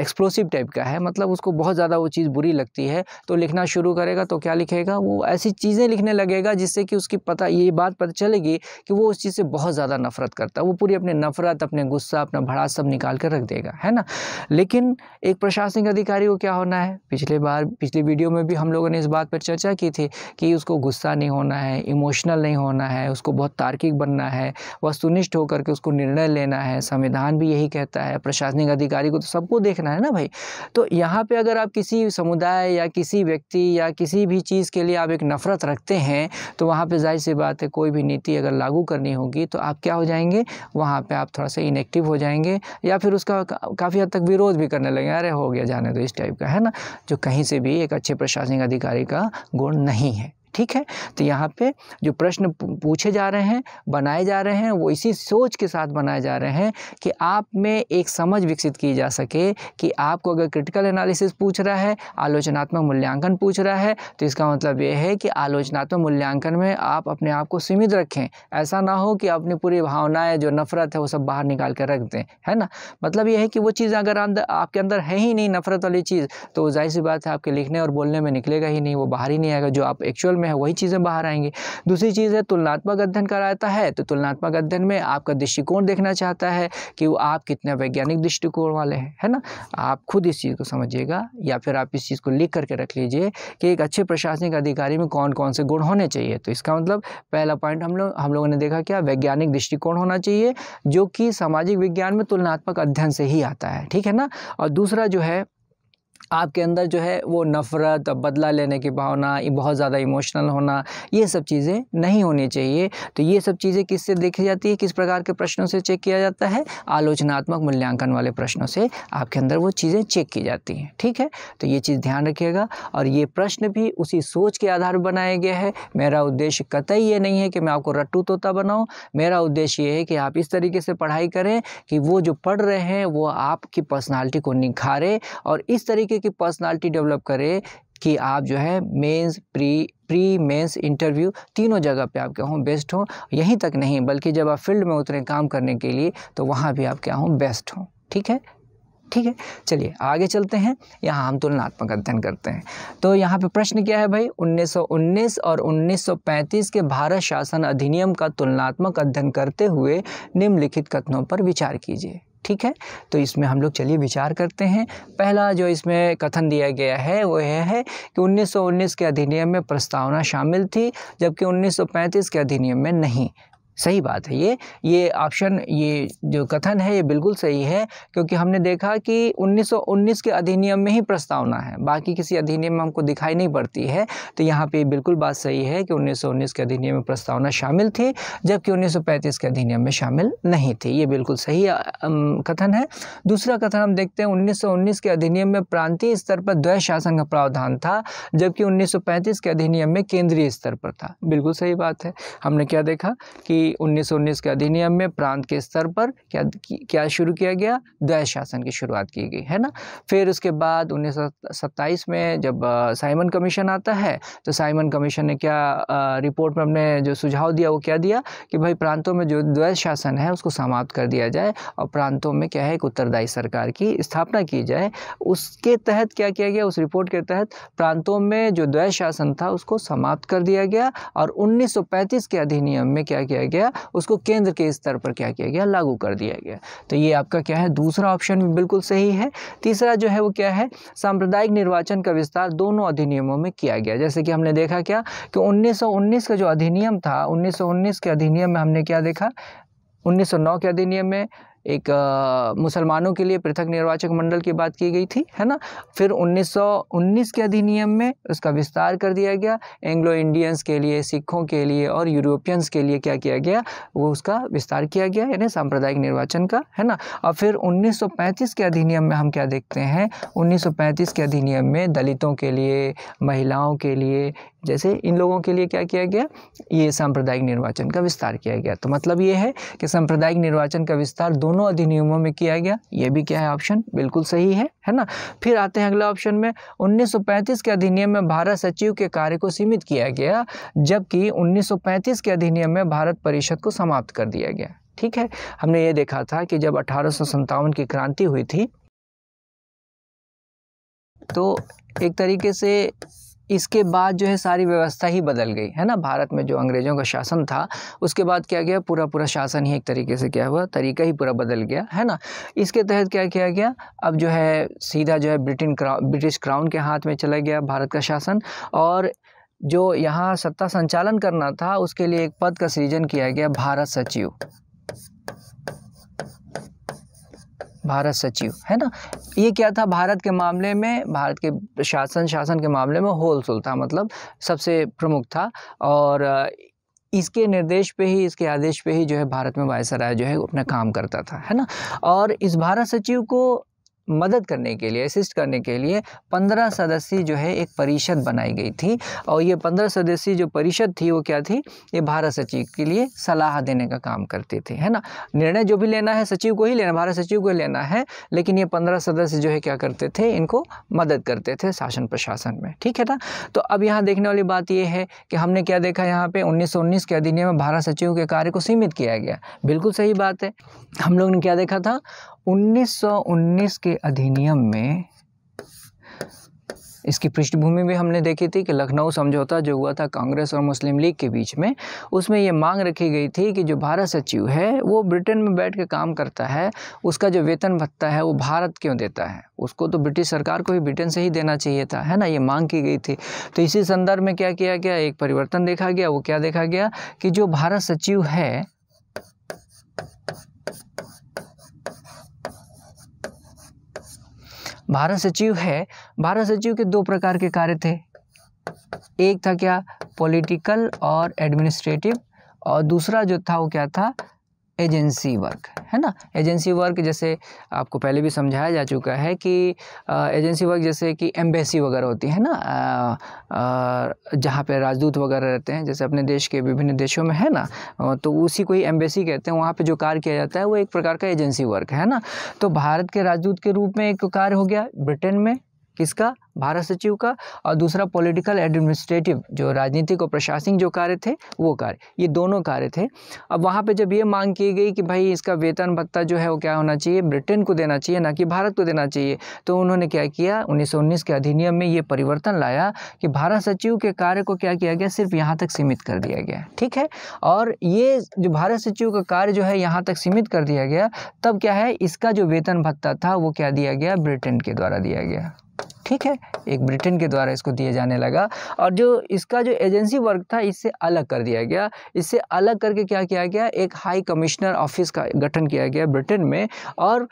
एक्सप्लोसिव टाइप का है। मतलब उसको बहुत ज़्यादा वो चीज़ बुरी लगती है तो लिखना शुरू करेगा, तो क्या लिखेगा, वो ऐसी चीज़ें लिखने लगेगा जिससे कि उसकी पता ये बात पता चलेगी कि वो उस चीज़ से बहुत ज़्यादा नफरत करता है। वो पूरी अपनी नफरत, अपने गुस्सा, अपना भड़ास सब निकाल कर रख देगा, है ना। लेकिन एक प्रशासनिक अधिकारी को क्या होना है, पिछले बार पिछले वीडियो में भी हम लोगों ने इस बात पर चर्चा की थी कि उसको गुस्सा नहीं होना है, इमोशनल नहीं होना है, उसको बहुत तार्किक बनना है, वस्तुनिष्ठ होकर के उसको निर्णय लेना है। संविधान भी यही कहता है, प्रशासनिक अधिकारी को तो सबको देखना है ना भाई। तो यहाँ पे अगर आप किसी समुदाय या किसी व्यक्ति या किसी भी चीज़ के लिए आप एक नफरत रखते हैं तो वहाँ पर जाहिर सी बात है कोई भी नीति अगर लागू करनी होगी तो आप क्या हो जाएंगे, वहाँ पर आप थोड़ा सा इनएक्टिव हो जाएंगे या फिर उसका काफ़ी हद तक विरोध भी करने लगेंगे, अरे हो गया जाने दो, इस टाइप का, है ना, जो कहीं से भी एक अच्छे प्रशासनिक अधिकारी का गुण नहीं है। ठीक है, तो यहाँ पे जो प्रश्न पूछे जा रहे हैं, बनाए जा रहे हैं, वो इसी सोच के साथ बनाए जा रहे हैं कि आप में एक समझ विकसित की जा सके कि आपको अगर क्रिटिकल एनालिसिस पूछ रहा है, आलोचनात्मक मूल्यांकन पूछ रहा है, तो इसका मतलब ये है कि आलोचनात्मक मूल्यांकन में आप अपने आप को सीमित रखें। ऐसा ना हो कि अपनी पूरी भावनाएँ जो नफरत है वो सब बाहर निकाल कर रख दें, है ना। मतलब ये है कि वो चीज़ अगर अंदर आपके अंदर है ही नहीं, नफरत वाली चीज़, तो जाहिर सी बात है आपके लिखने और बोलने में निकलेगा ही नहीं, वो बाहर ही नहीं आएगा, जो आप एक्चुअल में है वही चीज़ें बाहर आएंगी। दूसरी चीज़ है तुलनात्मक अध्ययन कराता है तो तुलनात्मक अध्ययन में आपका दृष्टिकोण देखना चाहता है कि वो आप कितने वैज्ञानिक दृष्टिकोण वाले हैं, है ना। आप खुद इस चीज़ को समझिएगा या फिर आप इस चीज़ को लिख करके रख लीजिए कि एक अच्छे प्रशासनिक अधिकारी में कौन कौन से गुण होने चाहिए। तो इसका मतलब पहला पॉइंट हम लोग हम लोगों ने देखा क्या, वैज्ञानिक दृष्टिकोण होना चाहिए जो कि सामाजिक विज्ञान में तुलनात्मक अध्ययन से ही आता है, ठीक है ना। और दूसरा जो है आपके अंदर जो है वो नफ़रत, बदला लेने की भावना, बहुत ज़्यादा इमोशनल होना, ये सब चीज़ें नहीं होनी चाहिए। तो ये सब चीज़ें किससे देखी जाती है, किस प्रकार के प्रश्नों से चेक किया जाता है? आलोचनात्मक मूल्यांकन वाले प्रश्नों से आपके अंदर वो चीज़ें चेक की जाती हैं। ठीक है, तो ये चीज़ ध्यान रखिएगा। और ये प्रश्न भी उसी सोच के आधार बनाए गए हैं। मेरा उद्देश्य कतई ये नहीं है कि मैं आपको रट्टू तोता बनाऊँ। मेरा उद्देश्य ये है कि आप इस तरीके से पढ़ाई करें कि वो जो पढ़ रहे हैं वो आपकी पर्सनालिटी को निखारे और इस तरीके की पर्सनालिटी डेवलप करे कि आप जो है mains, pre pre mains, interview तीनों जगह पे आप क्या हों, बेस्ट हों। यहीं तक नहीं बल्कि जब आप फील्ड में उतरें काम करने के लिए तो वहाँ भी आप क्या हों, बेस्ट हों। ठीक है, ठीक है, चलिए आगे चलते हैं। यहाँ हम तुलनात्मक अध्ययन करते हैं। तो यहाँ पे प्रश्न क्या है भाई, उन्नीस सौ उन्नीस और उन्नीस सौ पैंतीस के भारत शासन अधिनियम का तुलनात्मक अध्ययन करते हुए निम्नलिखित कथनों पर विचार कीजिए। ठीक है, तो इसमें हम लोग चलिए विचार करते हैं। पहला जो इसमें कथन दिया गया है वो यह है कि उन्नीस सौ उन्नीस के अधिनियम में प्रस्तावना शामिल थी जबकि उन्नीस सौ पैंतीस के अधिनियम में नहीं। सही बात है, ये ये ऑप्शन, ये जो कथन है ये बिल्कुल सही है क्योंकि हमने देखा कि उन्नीस सौ उन्नीस के अधिनियम में ही प्रस्तावना है, बाकी किसी अधिनियम में हमको दिखाई नहीं पड़ती है। तो यहाँ पे बिल्कुल बात सही है कि उन्नीस सौ उन्नीस के अधिनियम में प्रस्तावना शामिल थी जबकि उन्नीस सौ पैंतीस के अधिनियम में शामिल नहीं थी। ये बिल्कुल सही कथन है। दूसरा कथन हम देखते हैं, उन्नीस सौ उन्नीस के अधिनियम में प्रांतीय स्तर पर द्वैध शासन का प्रावधान था जबकि उन्नीस सौ पैंतीस के अधिनियम में केंद्रीय स्तर पर था। बिल्कुल सही बात है। हमने क्या देखा कि उन्नीस सौ उन्नीस के अधिनियम में प्रांत के स्तर पर क्या क्या शुरू किया गया, द्वैध शासन की शुरुआत की गई है ना। फिर उसके बाद उन्नीस सौ सत्ताईस में जब साइमन कमीशन आता है तो साइमन कमीशन ने क्या आ, रिपोर्ट में हमने जो सुझाव दिया वो क्या दिया कि भाई प्रांतों में जो द्वैध शासन है उसको समाप्त कर दिया जाए और प्रांतों में क्या है, एक उत्तरदायी सरकार की स्थापना की जाए। उसके तहत क्या किया गया, उस रिपोर्ट के तहत प्रांतों में जो द्वैध शासन था उसको समाप्त कर दिया गया और उन्नीस सौ पैंतीस के अधिनियम में क्या किया गया, उसको केंद्र के स्तर पर क्या किया गया, लागू कर दिया गया। तो ये आपका क्या है, दूसरा ऑप्शन भी बिल्कुल सही है। तीसरा जो है वो क्या है, सांप्रदायिक निर्वाचन का विस्तार दोनों अधिनियमों में किया गया। जैसे कि हमने देखा क्या कि उन्नीस सौ उन्नीस का जो अधिनियम था, उन्नीस सौ उन्नीस के अधिनियम में हमने क्या देखा, उन्नीस सौ नौ के अधिनियम में एक मुसलमानों के लिए पृथक निर्वाचक मंडल की बात की गई थी, है ना। फिर उन्नीस सौ उन्नीस के अधिनियम में उसका विस्तार कर दिया गया, एंग्लो इंडियंस के लिए, सिखों के लिए और यूरोपियंस के लिए क्या किया गया, वो उसका विस्तार किया गया, यानी सांप्रदायिक निर्वाचन का, है ना। और फिर उन्नीस सौ पैंतीस के अधिनियम में हम क्या देखते हैं, उन्नीस सौ पैंतीस के अधिनियम में दलितों के लिए, महिलाओं के लिए, जैसे इन लोगों के लिए क्या किया गया, ये सांप्रदायिक निर्वाचन का विस्तार किया गया। तो मतलब ये है कि सांप्रदायिक निर्वाचन का विस्तार दोनों अधिनियमों में किया गया। ये भी क्या है, ऑप्शन बिल्कुल सही है, है ना। फिर आते हैं अगला ऑप्शन में, उन्नीस सौ पैंतीस के अधिनियम में भारत सचिव के कार्य को सीमित किया गया जबकि उन्नीस सौ पैंतीस के अधिनियम में भारत परिषद को समाप्त कर दिया गया। ठीक है, हमने ये देखा था कि जब अठारह सौ सत्तावन की क्रांति हुई थी तो एक तरीके से इसके बाद जो है सारी व्यवस्था ही बदल गई, है ना। भारत में जो अंग्रेज़ों का शासन था उसके बाद क्या गया, पूरा पूरा शासन ही एक तरीके से क्या हुआ, तरीका ही पूरा बदल गया, है ना। इसके तहत क्या किया गया, अब जो है सीधा जो है ब्रिटेन ब्रिटिश क्राउन के हाथ में चला गया भारत का शासन और जो यहाँ सत्ता संचालन करना था उसके लिए एक पद का सृजन किया गया, भारत सचिव, भारत सचिव, है ना। ये क्या था, भारत के मामले में, भारत के शासन शासन के मामले में होलसेल था, मतलब सबसे प्रमुख था और इसके निर्देश पे ही, इसके आदेश पे ही जो है भारत में वायसराय जो है अपना काम करता था, है ना। और इस भारत सचिव को मदद करने के लिए, असिस्ट करने के लिए पंद्रह सदस्यीय जो है एक परिषद बनाई गई थी और ये पंद्रह सदस्यीय जो परिषद थी वो क्या थी, ये भारत सचिव के लिए सलाह देने का काम करती थी, है ना। निर्णय जो भी लेना है सचिव को ही लेना, भारत सचिव को लेना है, लेकिन ये पंद्रह सदस्य जो है क्या करते थे, इनको मदद करते थे शासन प्रशासन में। ठीक है ना। तो अब यहाँ देखने वाली बात ये है कि हमने क्या देखा, यहाँ पर उन्नीस सौ उन्नीस के अधिनियम में भारत सचिव के कार्य को सीमित किया गया, बिल्कुल सही बात है। हम लोग ने क्या देखा था, उन्नीस सौ उन्नीस के अधिनियम में, इसकी पृष्ठभूमि भी हमने देखी थी कि लखनऊ समझौता जो हुआ था कांग्रेस और मुस्लिम लीग के बीच में, उसमें ये मांग रखी गई थी कि जो भारत सचिव है वो ब्रिटेन में बैठ के काम करता है, उसका जो वेतन भत्ता है वो भारत क्यों देता है, उसको तो ब्रिटिश सरकार को ही ब्रिटेन से ही देना चाहिए था, है ना, ये मांग की गई थी। तो इसी संदर्भ में क्या किया गया, एक परिवर्तन देखा गया, वो क्या देखा गया कि जो भारत सचिव है भारत सचिव है, भारत सचिव के दो प्रकार के कार्य थे, एक था क्या पॉलिटिकल और एडमिनिस्ट्रेटिव, और दूसरा जो था वो क्या था एजेंसी वर्क, है ना। एजेंसी वर्क जैसे आपको पहले भी समझाया जा चुका है कि एजेंसी वर्क जैसे कि एम्बेसी वगैरह होती है ना, जहाँ पे राजदूत वगैरह रहते हैं जैसे अपने देश के विभिन्न देशों में, है ना, तो उसी को ही एम्बेसी कहते हैं। वहाँ पे जो कार्य किया जाता है वो एक प्रकार का एजेंसी वर्क है ना। तो भारत के राजदूत के रूप में एक कार्य हो गया ब्रिटेन में, किसका, भारत सचिव का, और दूसरा पॉलिटिकल एडमिनिस्ट्रेटिव जो राजनीतिक और प्रशासनिक जो कार्य थे वो कार्य, ये दोनों कार्य थे। अब वहाँ पे जब ये मांग की गई कि भाई इसका वेतन भत्ता जो है वो क्या होना चाहिए, ब्रिटेन को देना चाहिए ना कि भारत को देना चाहिए, तो उन्होंने क्या किया, उन्नीस सौ उन्नीस के अधिनियम में ये परिवर्तन लाया कि भारत सचिव के कार्य को क्या किया गया, सिर्फ यहाँ तक सीमित कर दिया गया, ठीक है। और ये जो भारत सचिव का कार्य जो है यहाँ तक सीमित कर दिया गया, तब क्या है इसका जो वेतन भत्ता था वो क्या दिया गया, ब्रिटेन के द्वारा दिया गया, ठीक है, एक ब्रिटेन के द्वारा इसको दिया जाने लगा। और जो इसका जो एजेंसी वर्क था इससे अलग कर दिया गया, इससे अलग करके क्या किया गया, एक हाई कमिश्नर ऑफिस का गठन किया गया ब्रिटेन में। और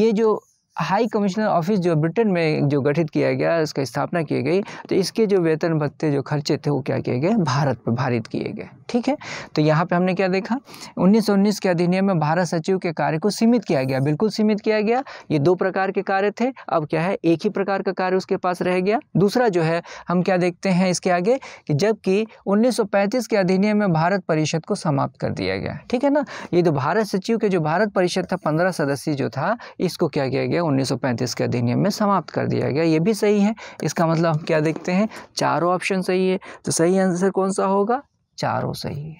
ये जो हाई कमिश्नर ऑफिस जो ब्रिटेन में जो गठित किया गया, इसका स्थापना की गई, तो इसके जो वेतन भत्ते जो खर्चे थे वो क्या किए गए, भारत पर भारित किए गए, ठीक है। तो यहाँ पे हमने क्या देखा, उन्नीस सौ उन्नीस के अधिनियम में भारत सचिव के कार्य को सीमित किया गया, बिल्कुल सीमित किया गया। ये दो प्रकार के कार्य थे, अब क्या है एक ही प्रकार का कार्य उसके पास रह गया। दूसरा जो है हम क्या देखते हैं इसके आगे कि जबकि उन्नीस सौ पैंतीस के अधिनियम में भारत परिषद को समाप्त कर दिया गया, ठीक है ना। ये जो भारत सचिव के जो भारत परिषद था पंद्रह सदस्यीय जो था, इसको क्या किया गया उन्नीस सौ पैंतीस के अधिनियम में समाप्त कर दिया गया। ये भी सही है, इसका मतलब हम क्या देखते हैं, चारों ऑप्शन सही है, तो सही आंसर कौन सा होगा, चारों सही है,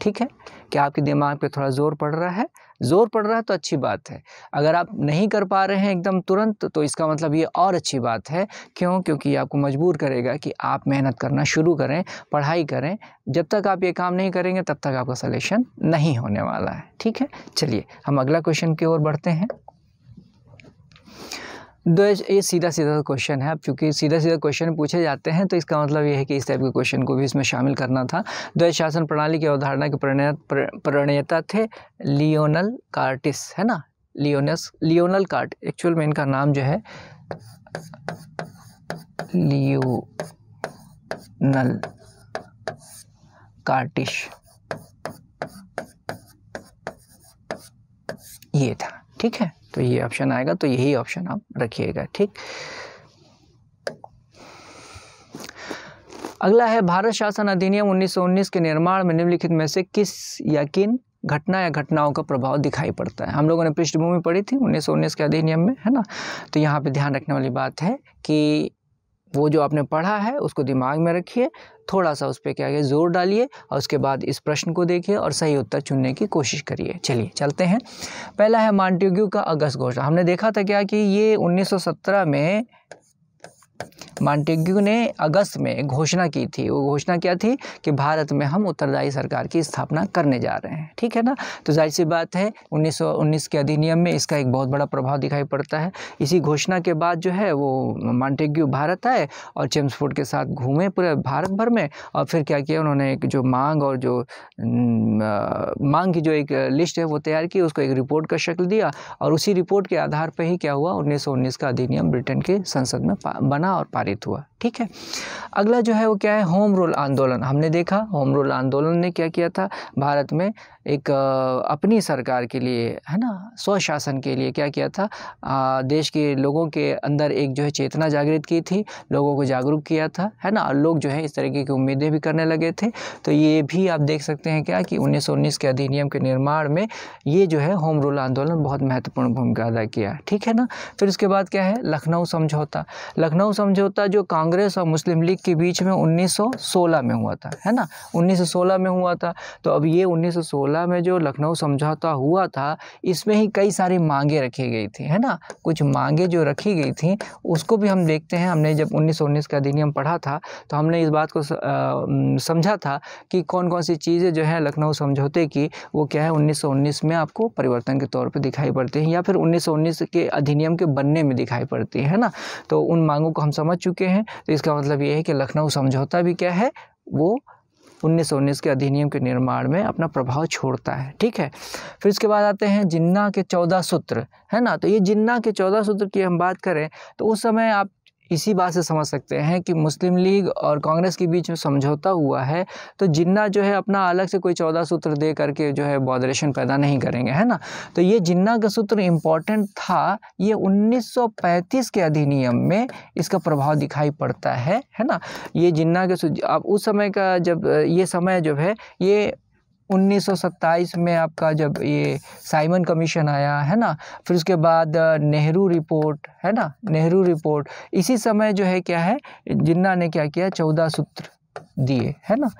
ठीक है। क्या आपके दिमाग पे थोड़ा जोर पड़ रहा है, जोर पड़ रहा है तो अच्छी बात है, अगर आप नहीं कर पा रहे हैं एकदम तुरंत तो इसका मतलब ये और अच्छी बात है, क्यों, क्योंकि आपको मजबूर करेगा कि आप मेहनत करना शुरू करें, पढ़ाई करें। जब तक आप ये काम नहीं करेंगे तब तक आपका सलेक्शन नहीं होने वाला है, ठीक है। चलिए हम अगला क्वेश्चन की ओर बढ़ते हैं। दो ये सीधा सीधा क्वेश्चन है, अब चूँकि सीधा सीधा क्वेश्चन पूछे जाते हैं तो इसका मतलब ये है कि इस टाइप के क्वेश्चन को भी इसमें शामिल करना था। द्वैत शासन प्रणाली की अवधारणा के प्रणेता थे लियोनल कार्टिस, है ना, लियोनस लियोनल कार्ट, एक्चुअल में इनका नाम जो है लियोनल कार्टिस ये था, ठीक है। तो ये ऑप्शन आएगा, तो यही ऑप्शन आप रखिएगा, ठीक। अगला है भारत शासन अधिनियम उन्नीस सौ उन्नीस के निर्माण में निम्नलिखित में से किस या किन घटना या घटनाओं का प्रभाव दिखाई पड़ता है। हम लोगों ने पृष्ठभूमि पढ़ी थी उन्नीस सौ उन्नीस के अधिनियम में, है ना। तो यहाँ पे ध्यान रखने वाली बात है कि वो जो आपने पढ़ा है उसको दिमाग में रखिए, थोड़ा सा उस पर क्या है जोर डालिए, और उसके बाद इस प्रश्न को देखिए और सही उत्तर चुनने की कोशिश करिए। चलिए चलते हैं। पहला है मॉन्टेग्यू का अगस्त घोषणा। हमने देखा था क्या कि ये उन्नीस सौ सत्रह में मॉन्टेग्यू ने अगस्त में घोषणा की थी। वो घोषणा क्या थी कि भारत में हम उत्तरदायी सरकार की स्थापना करने जा रहे हैं, ठीक है ना। तो जाहिर सी बात है उन्नीस सौ उन्नीस के अधिनियम में इसका एक बहुत बड़ा प्रभाव दिखाई पड़ता है। इसी घोषणा के बाद जो है वो मॉन्टेग्यू भारत आए और चेम्सफोर्ड के साथ घूमे पूरे भारत भर में, और फिर क्या किया उन्होंने, एक जो मांग और जो मांग की जो एक लिस्ट है वो तैयार की, उसको एक रिपोर्ट का शक्ल दिया, और उसी रिपोर्ट के आधार पर ही क्या हुआ, उन्नीस सौ उन्नीस का अधिनियम ब्रिटेन के संसद में बना और पारित हुआ, ठीक है। अगला जो है वो क्या है, होम रूल आंदोलन। हमने देखा होम रूल आंदोलन ने क्या किया था, भारत में एक अपनी सरकार के लिए, है ना, स्वशासन के लिए क्या किया था, आ, देश के लोगों के अंदर एक जो है चेतना जागृत की थी, लोगों को जागरूक किया था, है ना, और लोग जो है इस तरीके की उम्मीदें भी करने लगे थे। तो ये भी आप देख सकते हैं क्या कि उन्नीस सौ उन्नीस के अधिनियम के निर्माण में ये जो है होम रूल आंदोलन बहुत महत्वपूर्ण भूमिका अदा किया, ठीक है ना। फिर उसके बाद क्या है, लखनऊ समझौता। लखनऊ समझौता जो कांग्रेस और मुस्लिम लीग के बीच में उन्नीस सौ सोलह में हुआ था, है ना, उन्नीस सौ सोलह में हुआ था। तो अब ये उन्नीस सौ सोलह में जो लखनऊ समझौता हुआ था, इसमें ही कई सारी मांगे रखी गई थी, है ना। कुछ मांगे जो रखी गई थी उसको भी हम देखते हैं। हमने जब उन्नीस सौ उन्नीस का अधिनियम पढ़ा था तो हमने इस बात को समझा था कि कौन कौन सी चीज़ें जो है लखनऊ समझौते की वो क्या है उन्नीस सौ उन्नीस में आपको परिवर्तन के तौर पर दिखाई पड़ती है, या फिर उन्नीस सौ उन्नीस के अधिनियम के बनने में दिखाई पड़ती है ना। तो उन मांगों को हम समझ चुके हैं। तो इसका मतलब ये है कि लखनऊ समझौता भी क्या है, वो उन्नीस सौ उन्नीस के अधिनियम के निर्माण में अपना प्रभाव छोड़ता है। ठीक है, फिर इसके बाद आते हैं जिन्ना के चौदह सूत्र, है ना। तो ये जिन्ना के चौदह सूत्र की हम बात करें तो उस समय आप इसी बात से समझ सकते हैं कि मुस्लिम लीग और कांग्रेस के बीच में समझौता हुआ है, तो जिन्ना जो है अपना अलग से कोई चौदह सूत्र दे करके जो है बॉदरेशन पैदा नहीं करेंगे, है ना। तो ये जिन्ना का सूत्र इम्पॉर्टेंट था, ये उन्नीस सौ पैंतीस के अधिनियम में इसका प्रभाव दिखाई पड़ता है, है ना। ये जिन्ना के सूत्र अब उस समय का, जब ये समय जो है ये उन्नीस सौ सत्ताईस में आपका जब ये साइमन कमीशन आया, है ना। फिर उसके बाद नेहरू रिपोर्ट, है ना, नेहरू रिपोर्ट इसी समय जो है क्या है, जिन्ना ने क्या किया, चौदह सूत्र दिए, है ना।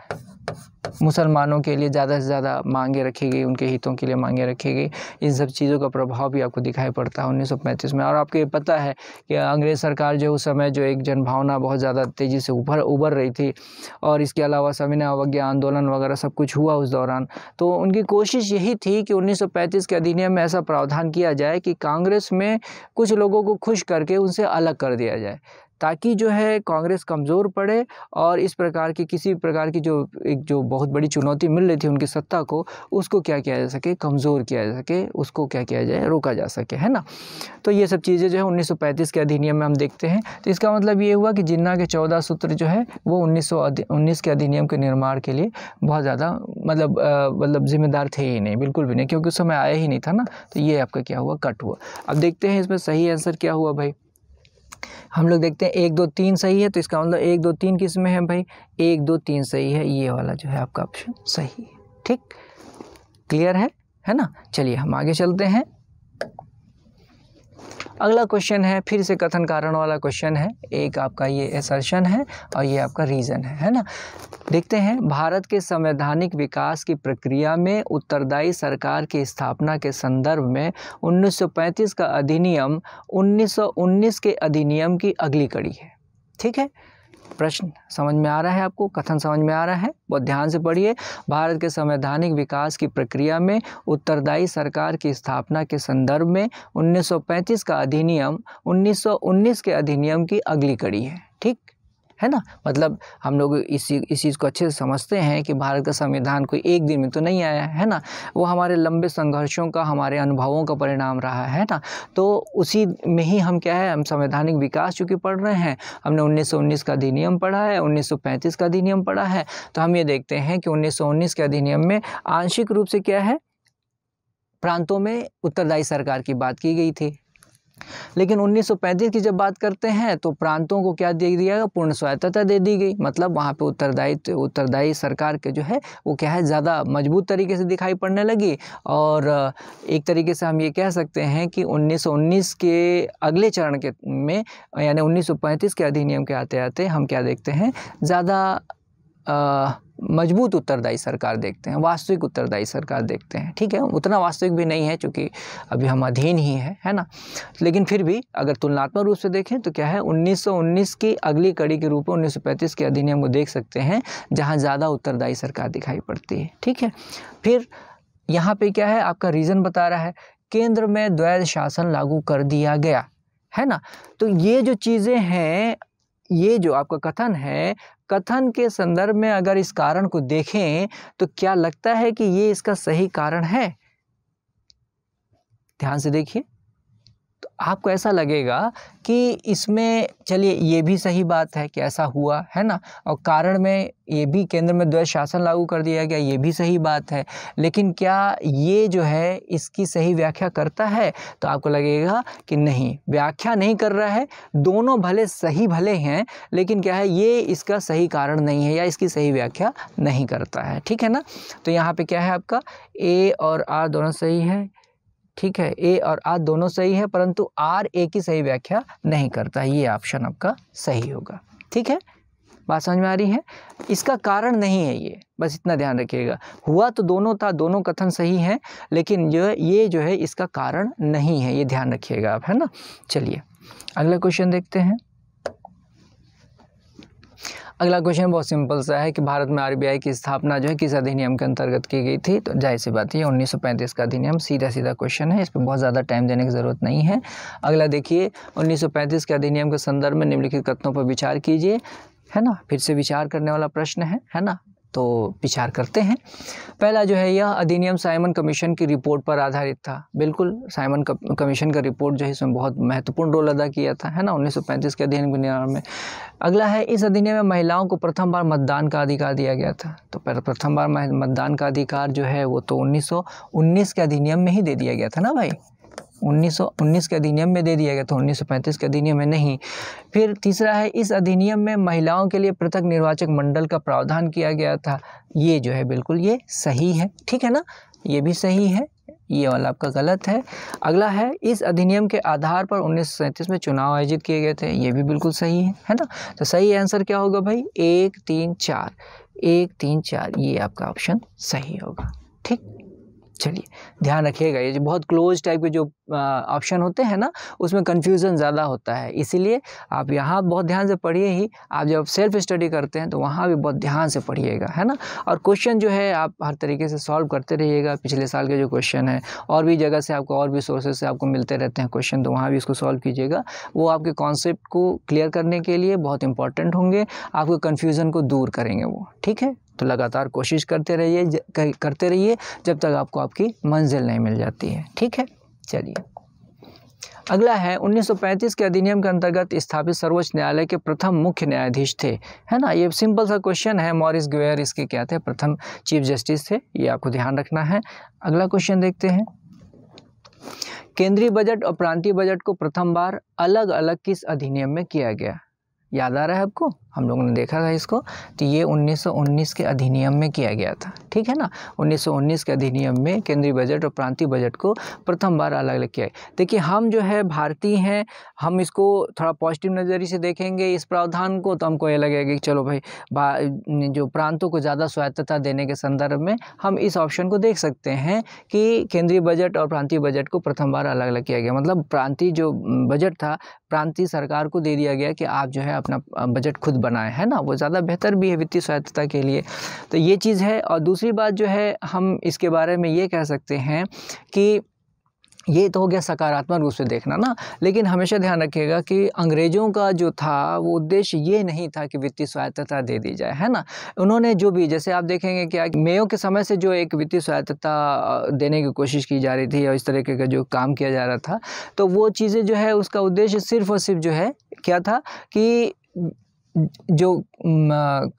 मुसलमानों के लिए ज़्यादा से ज़्यादा मांगे रखी गई, उनके हितों के लिए मांगे रखी गई, इन सब चीज़ों का प्रभाव भी आपको दिखाई पड़ता है उन्नीस सौ पैंतीस में। और आपको पता है कि अंग्रेज़ सरकार जो उस समय जो एक जनभावना बहुत ज़्यादा तेज़ी से उभर उभर रही थी, और इसके अलावा सविनय अवज्ञा आंदोलन वगैरह सब कुछ हुआ उस दौरान, तो उनकी कोशिश यही थी कि उन्नीस सौ पैंतीस के अधिनियम में ऐसा प्रावधान किया जाए कि कांग्रेस में कुछ लोगों को खुश करके उनसे अलग कर दिया जाए, ताकि जो है कांग्रेस कमज़ोर पड़े और इस प्रकार की किसी प्रकार की जो एक जो बहुत बड़ी चुनौती मिल रही थी उनकी सत्ता को, उसको क्या किया जा सके, कमज़ोर किया जा सके, उसको क्या किया जाए, रोका जा सके, है ना। तो ये सब चीज़ें जो है उन्नीस सौ पैंतीस के अधिनियम में हम देखते हैं। तो इसका मतलब ये हुआ कि जिन्ना के चौदह सूत्र जो है वो उन्नीस सौ उन्नीस के अधिनियम के निर्माण के लिए बहुत ज़्यादा मतलब मतलब जिम्मेदार थे ही नहीं, बिल्कुल भी नहीं, क्योंकि उस समय आया ही नहीं था ना। तो ये आपका क्या हुआ, कट हुआ। अब देखते हैं इसमें सही आंसर क्या हुआ भाई। हम लोग देखते हैं एक दो तीन सही है, तो इसका मतलब एक दो तीन किस में है भाई, एक दो तीन सही है, ये वाला जो है आपका ऑप्शन सही है। ठीक, क्लियर है, है ना। चलिए हम आगे चलते हैं। अगला क्वेश्चन है, फिर से कथन कारण वाला क्वेश्चन है। एक आपका ये असर्शन है और ये आपका रीज़न है, है ना। देखते हैं, भारत के संवैधानिक विकास की प्रक्रिया में उत्तरदायी सरकार की स्थापना के संदर्भ में उन्नीस सौ पैंतीस का अधिनियम उन्नीस सौ उन्नीस के अधिनियम की अगली कड़ी है। ठीक है, प्रश्न समझ में आ रहा है आपको, कथन समझ में आ रहा है, बहुत ध्यान से पढ़िए। भारत के संवैधानिक विकास की प्रक्रिया में उत्तरदायी सरकार की स्थापना के संदर्भ में उन्नीस सौ पैंतीस का अधिनियम उन्नीस सौ उन्नीस के अधिनियम की अगली कड़ी है। ठीक है ना, मतलब हम लोग इसी इस चीज़ को अच्छे से समझते हैं कि भारत का संविधान कोई एक दिन में तो नहीं आया है ना, वो हमारे लंबे संघर्षों का, हमारे अनुभवों का परिणाम रहा है ना। तो उसी में ही हम क्या है, हम संवैधानिक विकास चूँकि पढ़ रहे हैं, हमने उन्नीस सौ उन्नीस का अधिनियम पढ़ा है, उन्नीस सौ पैंतीस का अधिनियम पढ़ा है, तो हम ये देखते हैं कि उन्नीस सौ उन्नीस के अधिनियम में आंशिक रूप से क्या है, प्रांतों में उत्तरदायी सरकार की बात की गई थी, लेकिन उन्नीस सौ पैंतीस की जब बात करते हैं तो प्रांतों को क्या दे दिया गया, पूर्ण स्वायत्तता दे दी गई। मतलब वहाँ पे उत्तरदायित्व उत्तरदायी सरकार के जो है वो क्या है, ज़्यादा मजबूत तरीके से दिखाई पड़ने लगी। और एक तरीके से हम ये कह सकते हैं कि उन्नीस सौ उन्नीस के अगले चरण के में, यानी उन्नीस सौ पैंतीस के अधिनियम के आते आते हम क्या देखते हैं, ज़्यादा मजबूत उत्तरदायी सरकार देखते हैं, वास्तविक उत्तरदायी सरकार देखते हैं। ठीक है, उतना वास्तविक भी नहीं है क्योंकि अभी हम अधीन ही हैं, है ना। लेकिन फिर भी अगर तुलनात्मक रूप से देखें तो क्या है, उन्नीस सौ उन्नीस की अगली कड़ी के रूप में उन्नीस सौ पैंतीस के अधिनियम को देख सकते हैं, जहां ज़्यादा उत्तरदायी सरकार दिखाई पड़ती है। ठीक है, फिर यहाँ पर क्या है, आपका रीज़न बता रहा है, केंद्र में द्वैध शासन लागू कर दिया गया, है ना। तो ये जो चीज़ें हैं, ये जो आपका कथन है, कथन के संदर्भ में अगर इस कारण को देखें तो क्या लगता है कि ये इसका सही कारण है? ध्यान से देखिए तो आपको ऐसा लगेगा कि इसमें, चलिए ये भी सही बात है कि ऐसा हुआ है ना, और कारण में ये भी, केंद्र में द्वैध शासन लागू कर दिया गया, ये भी सही बात है, लेकिन क्या ये जो है इसकी सही व्याख्या करता है? तो आपको लगेगा कि नहीं, व्याख्या नहीं कर रहा है, दोनों भले सही भले हैं, लेकिन क्या है, ये इसका सही कारण नहीं है या इसकी सही व्याख्या नहीं करता है। ठीक है ना, तो यहाँ पर क्या है आपका ए और आर दोनों सही है। ठीक है, ए और आर दोनों सही है, परंतु आर ए की सही व्याख्या नहीं करता है, ये ऑप्शन आपका सही होगा। ठीक है, बात समझ में आ रही है, इसका कारण नहीं है ये, बस इतना ध्यान रखिएगा। हुआ तो दोनों था, दोनों कथन सही हैं, लेकिन जो ये जो है इसका कारण नहीं है, ये ध्यान रखिएगा आप, है ना। चलिए अगला क्वेश्चन देखते हैं। अगला क्वेश्चन बहुत सिंपल सा है कि भारत में आरबीआई की स्थापना जो है किस अधिनियम के अंतर्गत की गई थी? तो जाहिर सी बात है उन्नीस सौ पैंतीस का अधिनियम, सीधा सीधा क्वेश्चन है, इस पर बहुत ज़्यादा टाइम देने की जरूरत नहीं है। अगला देखिए, उन्नीस सौ पैंतीस के अधिनियम के संदर्भ में निम्नलिखित कथनों पर विचार कीजिए, है ना। फिर से विचार करने वाला प्रश्न है, है ना। तो विचार करते हैं। पहला जो है यह अधिनियम साइमन कमीशन की रिपोर्ट पर आधारित था। बिल्कुल साइमन कमीशन का रिपोर्ट जो है इसमें बहुत महत्वपूर्ण रोल अदा किया था, है ना, उन्नीस सौ पैंतीस के अधिनियम में। अगला है, इस अधिनियम में महिलाओं को प्रथम बार मतदान का अधिकार दिया गया था। तो प्रथम बार मतदान का अधिकार जो है वो तो उन्नीस सौ उन्नीस के अधिनियम में ही दे दिया गया था ना भाई, उन्नीस सौ उन्नीस के अधिनियम में दे दिया गया था, उन्नीस सौ पैंतीस के अधिनियम में नहीं। फिर तीसरा है, इस अधिनियम में महिलाओं के लिए पृथक निर्वाचक मंडल का प्रावधान किया गया था। ये जो है बिल्कुल ये सही है, ठीक है ना, ये भी सही है, ये वाला आपका गलत है। अगला है, इस अधिनियम के आधार पर उन्नीस सौ सैंतीस में चुनाव आयोजित किए गए थे। ये भी बिल्कुल सही है, है ना। तो सही आंसर क्या होगा भाई, एक तीन चार, एक तीन चार, ये आपका ऑप्शन सही होगा। ठीक, चलिए ध्यान रखिएगा, ये जो बहुत क्लोज टाइप के जो ऑप्शन होते हैं ना उसमें कन्फ्यूज़न ज़्यादा होता है, इसीलिए आप यहाँ बहुत ध्यान से पढ़िए ही। आप जब सेल्फ स्टडी करते हैं तो वहाँ भी बहुत ध्यान से पढ़िएगा, है ना। और क्वेश्चन जो है आप हर तरीके से सॉल्व करते रहिएगा। पिछले साल के जो क्वेश्चन है और भी जगह से आपको, और भी सोर्सेज से आपको मिलते रहते हैं क्वेश्चन, तो वहाँ भी इसको सॉल्व कीजिएगा। वो आपके कॉन्सेप्ट को क्लियर करने के लिए बहुत इंपॉर्टेंट होंगे, आपके कन्फ्यूज़न को दूर करेंगे वो, ठीक है। तो लगातार कोशिश करते रहिए करते रहिए जब तक आपको आपकी मंजिल नहीं मिल जाती है, ठीक है। चलिए अगला है, उन्नीस सौ पैंतीस के अधिनियम के अंतर्गत स्थापित सर्वोच्च न्यायालय के प्रथम मुख्य न्यायाधीश थे, है ना। ये सिंपल सा क्वेश्चन है, मॉरिस ग्वेयर इसके क्या थे, प्रथम चीफ जस्टिस थे, ये आपको ध्यान रखना है। अगला क्वेश्चन देखते हैं, केंद्रीय बजट और प्रांतीय बजट को प्रथम बार अलग अलग किस अधिनियम में किया गया। याद आ रहा है आपको, हम लोगों ने देखा था इसको, तो ये उन्नीस सौ उन्नीस के अधिनियम में किया गया था, ठीक है ना। उन्नीस सौ उन्नीस के अधिनियम में केंद्रीय बजट और प्रांतीय बजट को प्रथम बार अलग अलग किया गया। देखिए हम जो है भारतीय हैं, हम इसको थोड़ा पॉजिटिव नज़रिए से देखेंगे इस प्रावधान को, तो हमको ये लगेगा कि चलो भाई भा, जो प्रांतों को ज़्यादा स्वायत्तता देने के संदर्भ में हम इस ऑप्शन को देख सकते हैं कि केंद्रीय बजट और प्रांतीय बजट को प्रथम बार अलग अलग किया गया, मतलब प्रांतीय जो बजट था प्रांतीय सरकार को दे दिया गया कि आप जो है अपना बजट खुद बनाए, है ना। वो ज़्यादा बेहतर भी है वित्तीय स्वायत्तता के लिए, तो ये चीज़ है। और दूसरी बात जो है हम इसके बारे में ये कह सकते हैं कि ये तो हो गया सकारात्मक रूप से देखना ना, लेकिन हमेशा ध्यान रखिएगा कि अंग्रेज़ों का जो था वो उद्देश्य ये नहीं था कि वित्तीय स्वायत्तता दे दी जाए, है ना। उन्होंने जो भी, जैसे आप देखेंगे क्या मेयो के समय से जो एक वित्तीय स्वायत्तता देने की कोशिश की जा रही थी और इस तरीके का जो काम किया जा रहा था, तो वो चीज़ें जो है उसका उद्देश्य सिर्फ और सिर्फ जो है क्या था कि जो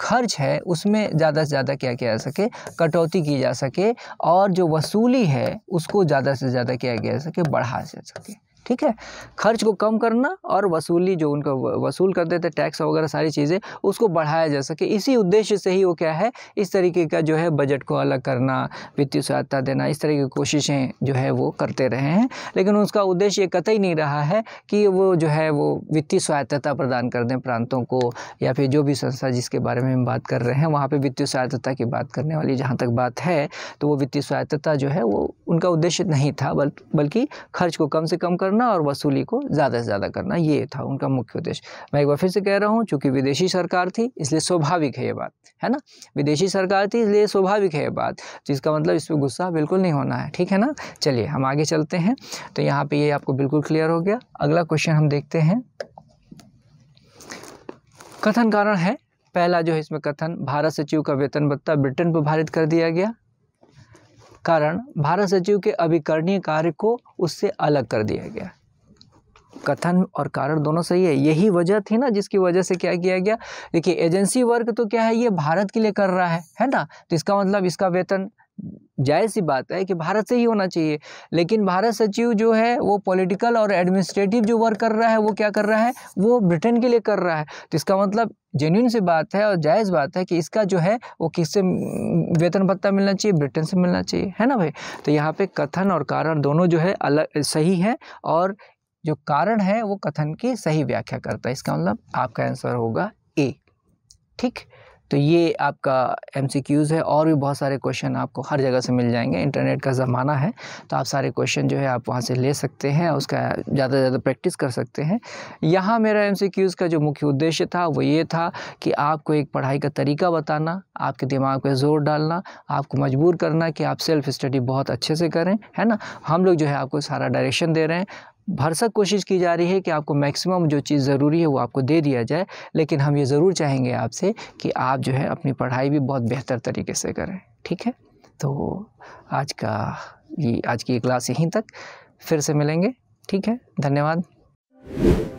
खर्च है उसमें ज़्यादा से ज़्यादा क्या किया जा सके, कटौती की जा सके, और जो वसूली है उसको ज़्यादा से ज़्यादा क्या किया जा सके, बढ़ा जा सके, ठीक है। खर्च को कम करना और वसूली जो उनका वसूल करते थे टैक्स वगैरह सारी चीज़ें उसको बढ़ाया जा सके, इसी उद्देश्य से ही वो क्या है इस तरीके का जो है बजट को अलग करना, वित्तीय सहायता देना, इस तरीके की कोशिशें जो है वो करते रहे हैं। लेकिन उसका उद्देश्य कतई नहीं रहा है कि वो जो है वो वित्तीय सहायता प्रदान कर दें प्रांतों को, या फिर जो भी संस्था जिसके बारे में हम बात कर रहे हैं वहाँ पर वित्तीय सहायता की बात करने वाली जहाँ तक बात है, तो वो वित्तीय सहायता जो है वो उनका उद्देश्य नहीं था, बल्कि खर्च को कम से कम करना और वसूली को ज़्यादा से ज़्यादा करना, ये था उनका मुख्य उद्देश्य। मैं एक बार फिर से कह रहा हूँ, चूँकि विदेशी सरकार थी इसलिए स्वाभाविक है ये बात, है ना, विदेशी सरकार थी इसलिए स्वाभाविक है ये बात, तो इसका मतलब इसमें गुस्सा बिल्कुल नहीं होना है, ठीक है ना। चलिए हम आगे चलते हैं, तो यहाँ पे ये आपको बिल्कुल क्लियर हो गया। अगला क्वेश्चन हम देखते हैं, कथन कारण है। पहला जो है इसमें कथन, भारत सचिव का वेतन भत्ता ब्रिटेन प्रभारित कर दिया गया। कारण, भारत सचिव के अभिकरणीय कार्य को उससे अलग कर दिया गया। कथन और कारण दोनों सही है, यही वजह थी ना जिसकी वजह से क्या किया गया। देखिए एजेंसी वर्क तो क्या है ये भारत के लिए कर रहा है, है ना, तो इसका मतलब इसका वेतन जायज़ सी बात है कि भारत से ही होना चाहिए। लेकिन भारत सचिव जो है वो पॉलिटिकल और एडमिनिस्ट्रेटिव जो वर्क कर रहा है वो क्या कर रहा है, वो ब्रिटेन के लिए कर रहा है, तो इसका मतलब जेन्युइन सी बात है और जायज़ बात है कि इसका जो है वो किससे वेतन भत्ता मिलना चाहिए, ब्रिटेन से मिलना चाहिए, है ना भाई। तो यहाँ पे कथन और कारण दोनों जो है अलग सही है, और जो कारण है वो कथन की सही व्याख्या करता है। इसका मतलब आपका आंसर होगा ए, ठीक। तो ये आपका एमसीक्यूज़ है, और भी बहुत सारे क्वेश्चन आपको हर जगह से मिल जाएंगे, इंटरनेट का ज़माना है तो आप सारे क्वेश्चन जो है आप वहाँ से ले सकते हैं, उसका ज़्यादा से ज़्यादा प्रैक्टिस कर सकते हैं। यहाँ मेरा एमसीक्यूज़ का जो मुख्य उद्देश्य था वो ये था कि आपको एक पढ़ाई का तरीका बताना, आपके दिमाग पर जोर डालना, आपको मजबूर करना कि आप सेल्फ स्टडी बहुत अच्छे से करें, है ना। हम लोग जो है आपको सारा डायरेक्शन दे रहे हैं, भरसक कोशिश की जा रही है कि आपको मैक्सिमम जो चीज़ ज़रूरी है वो आपको दे दिया जाए, लेकिन हम ये ज़रूर चाहेंगे आपसे कि आप जो है अपनी पढ़ाई भी बहुत बेहतर तरीके से करें। ठीक है, तो आज का ये आज की क्लास यहीं तक, फिर से मिलेंगे। ठीक है, धन्यवाद।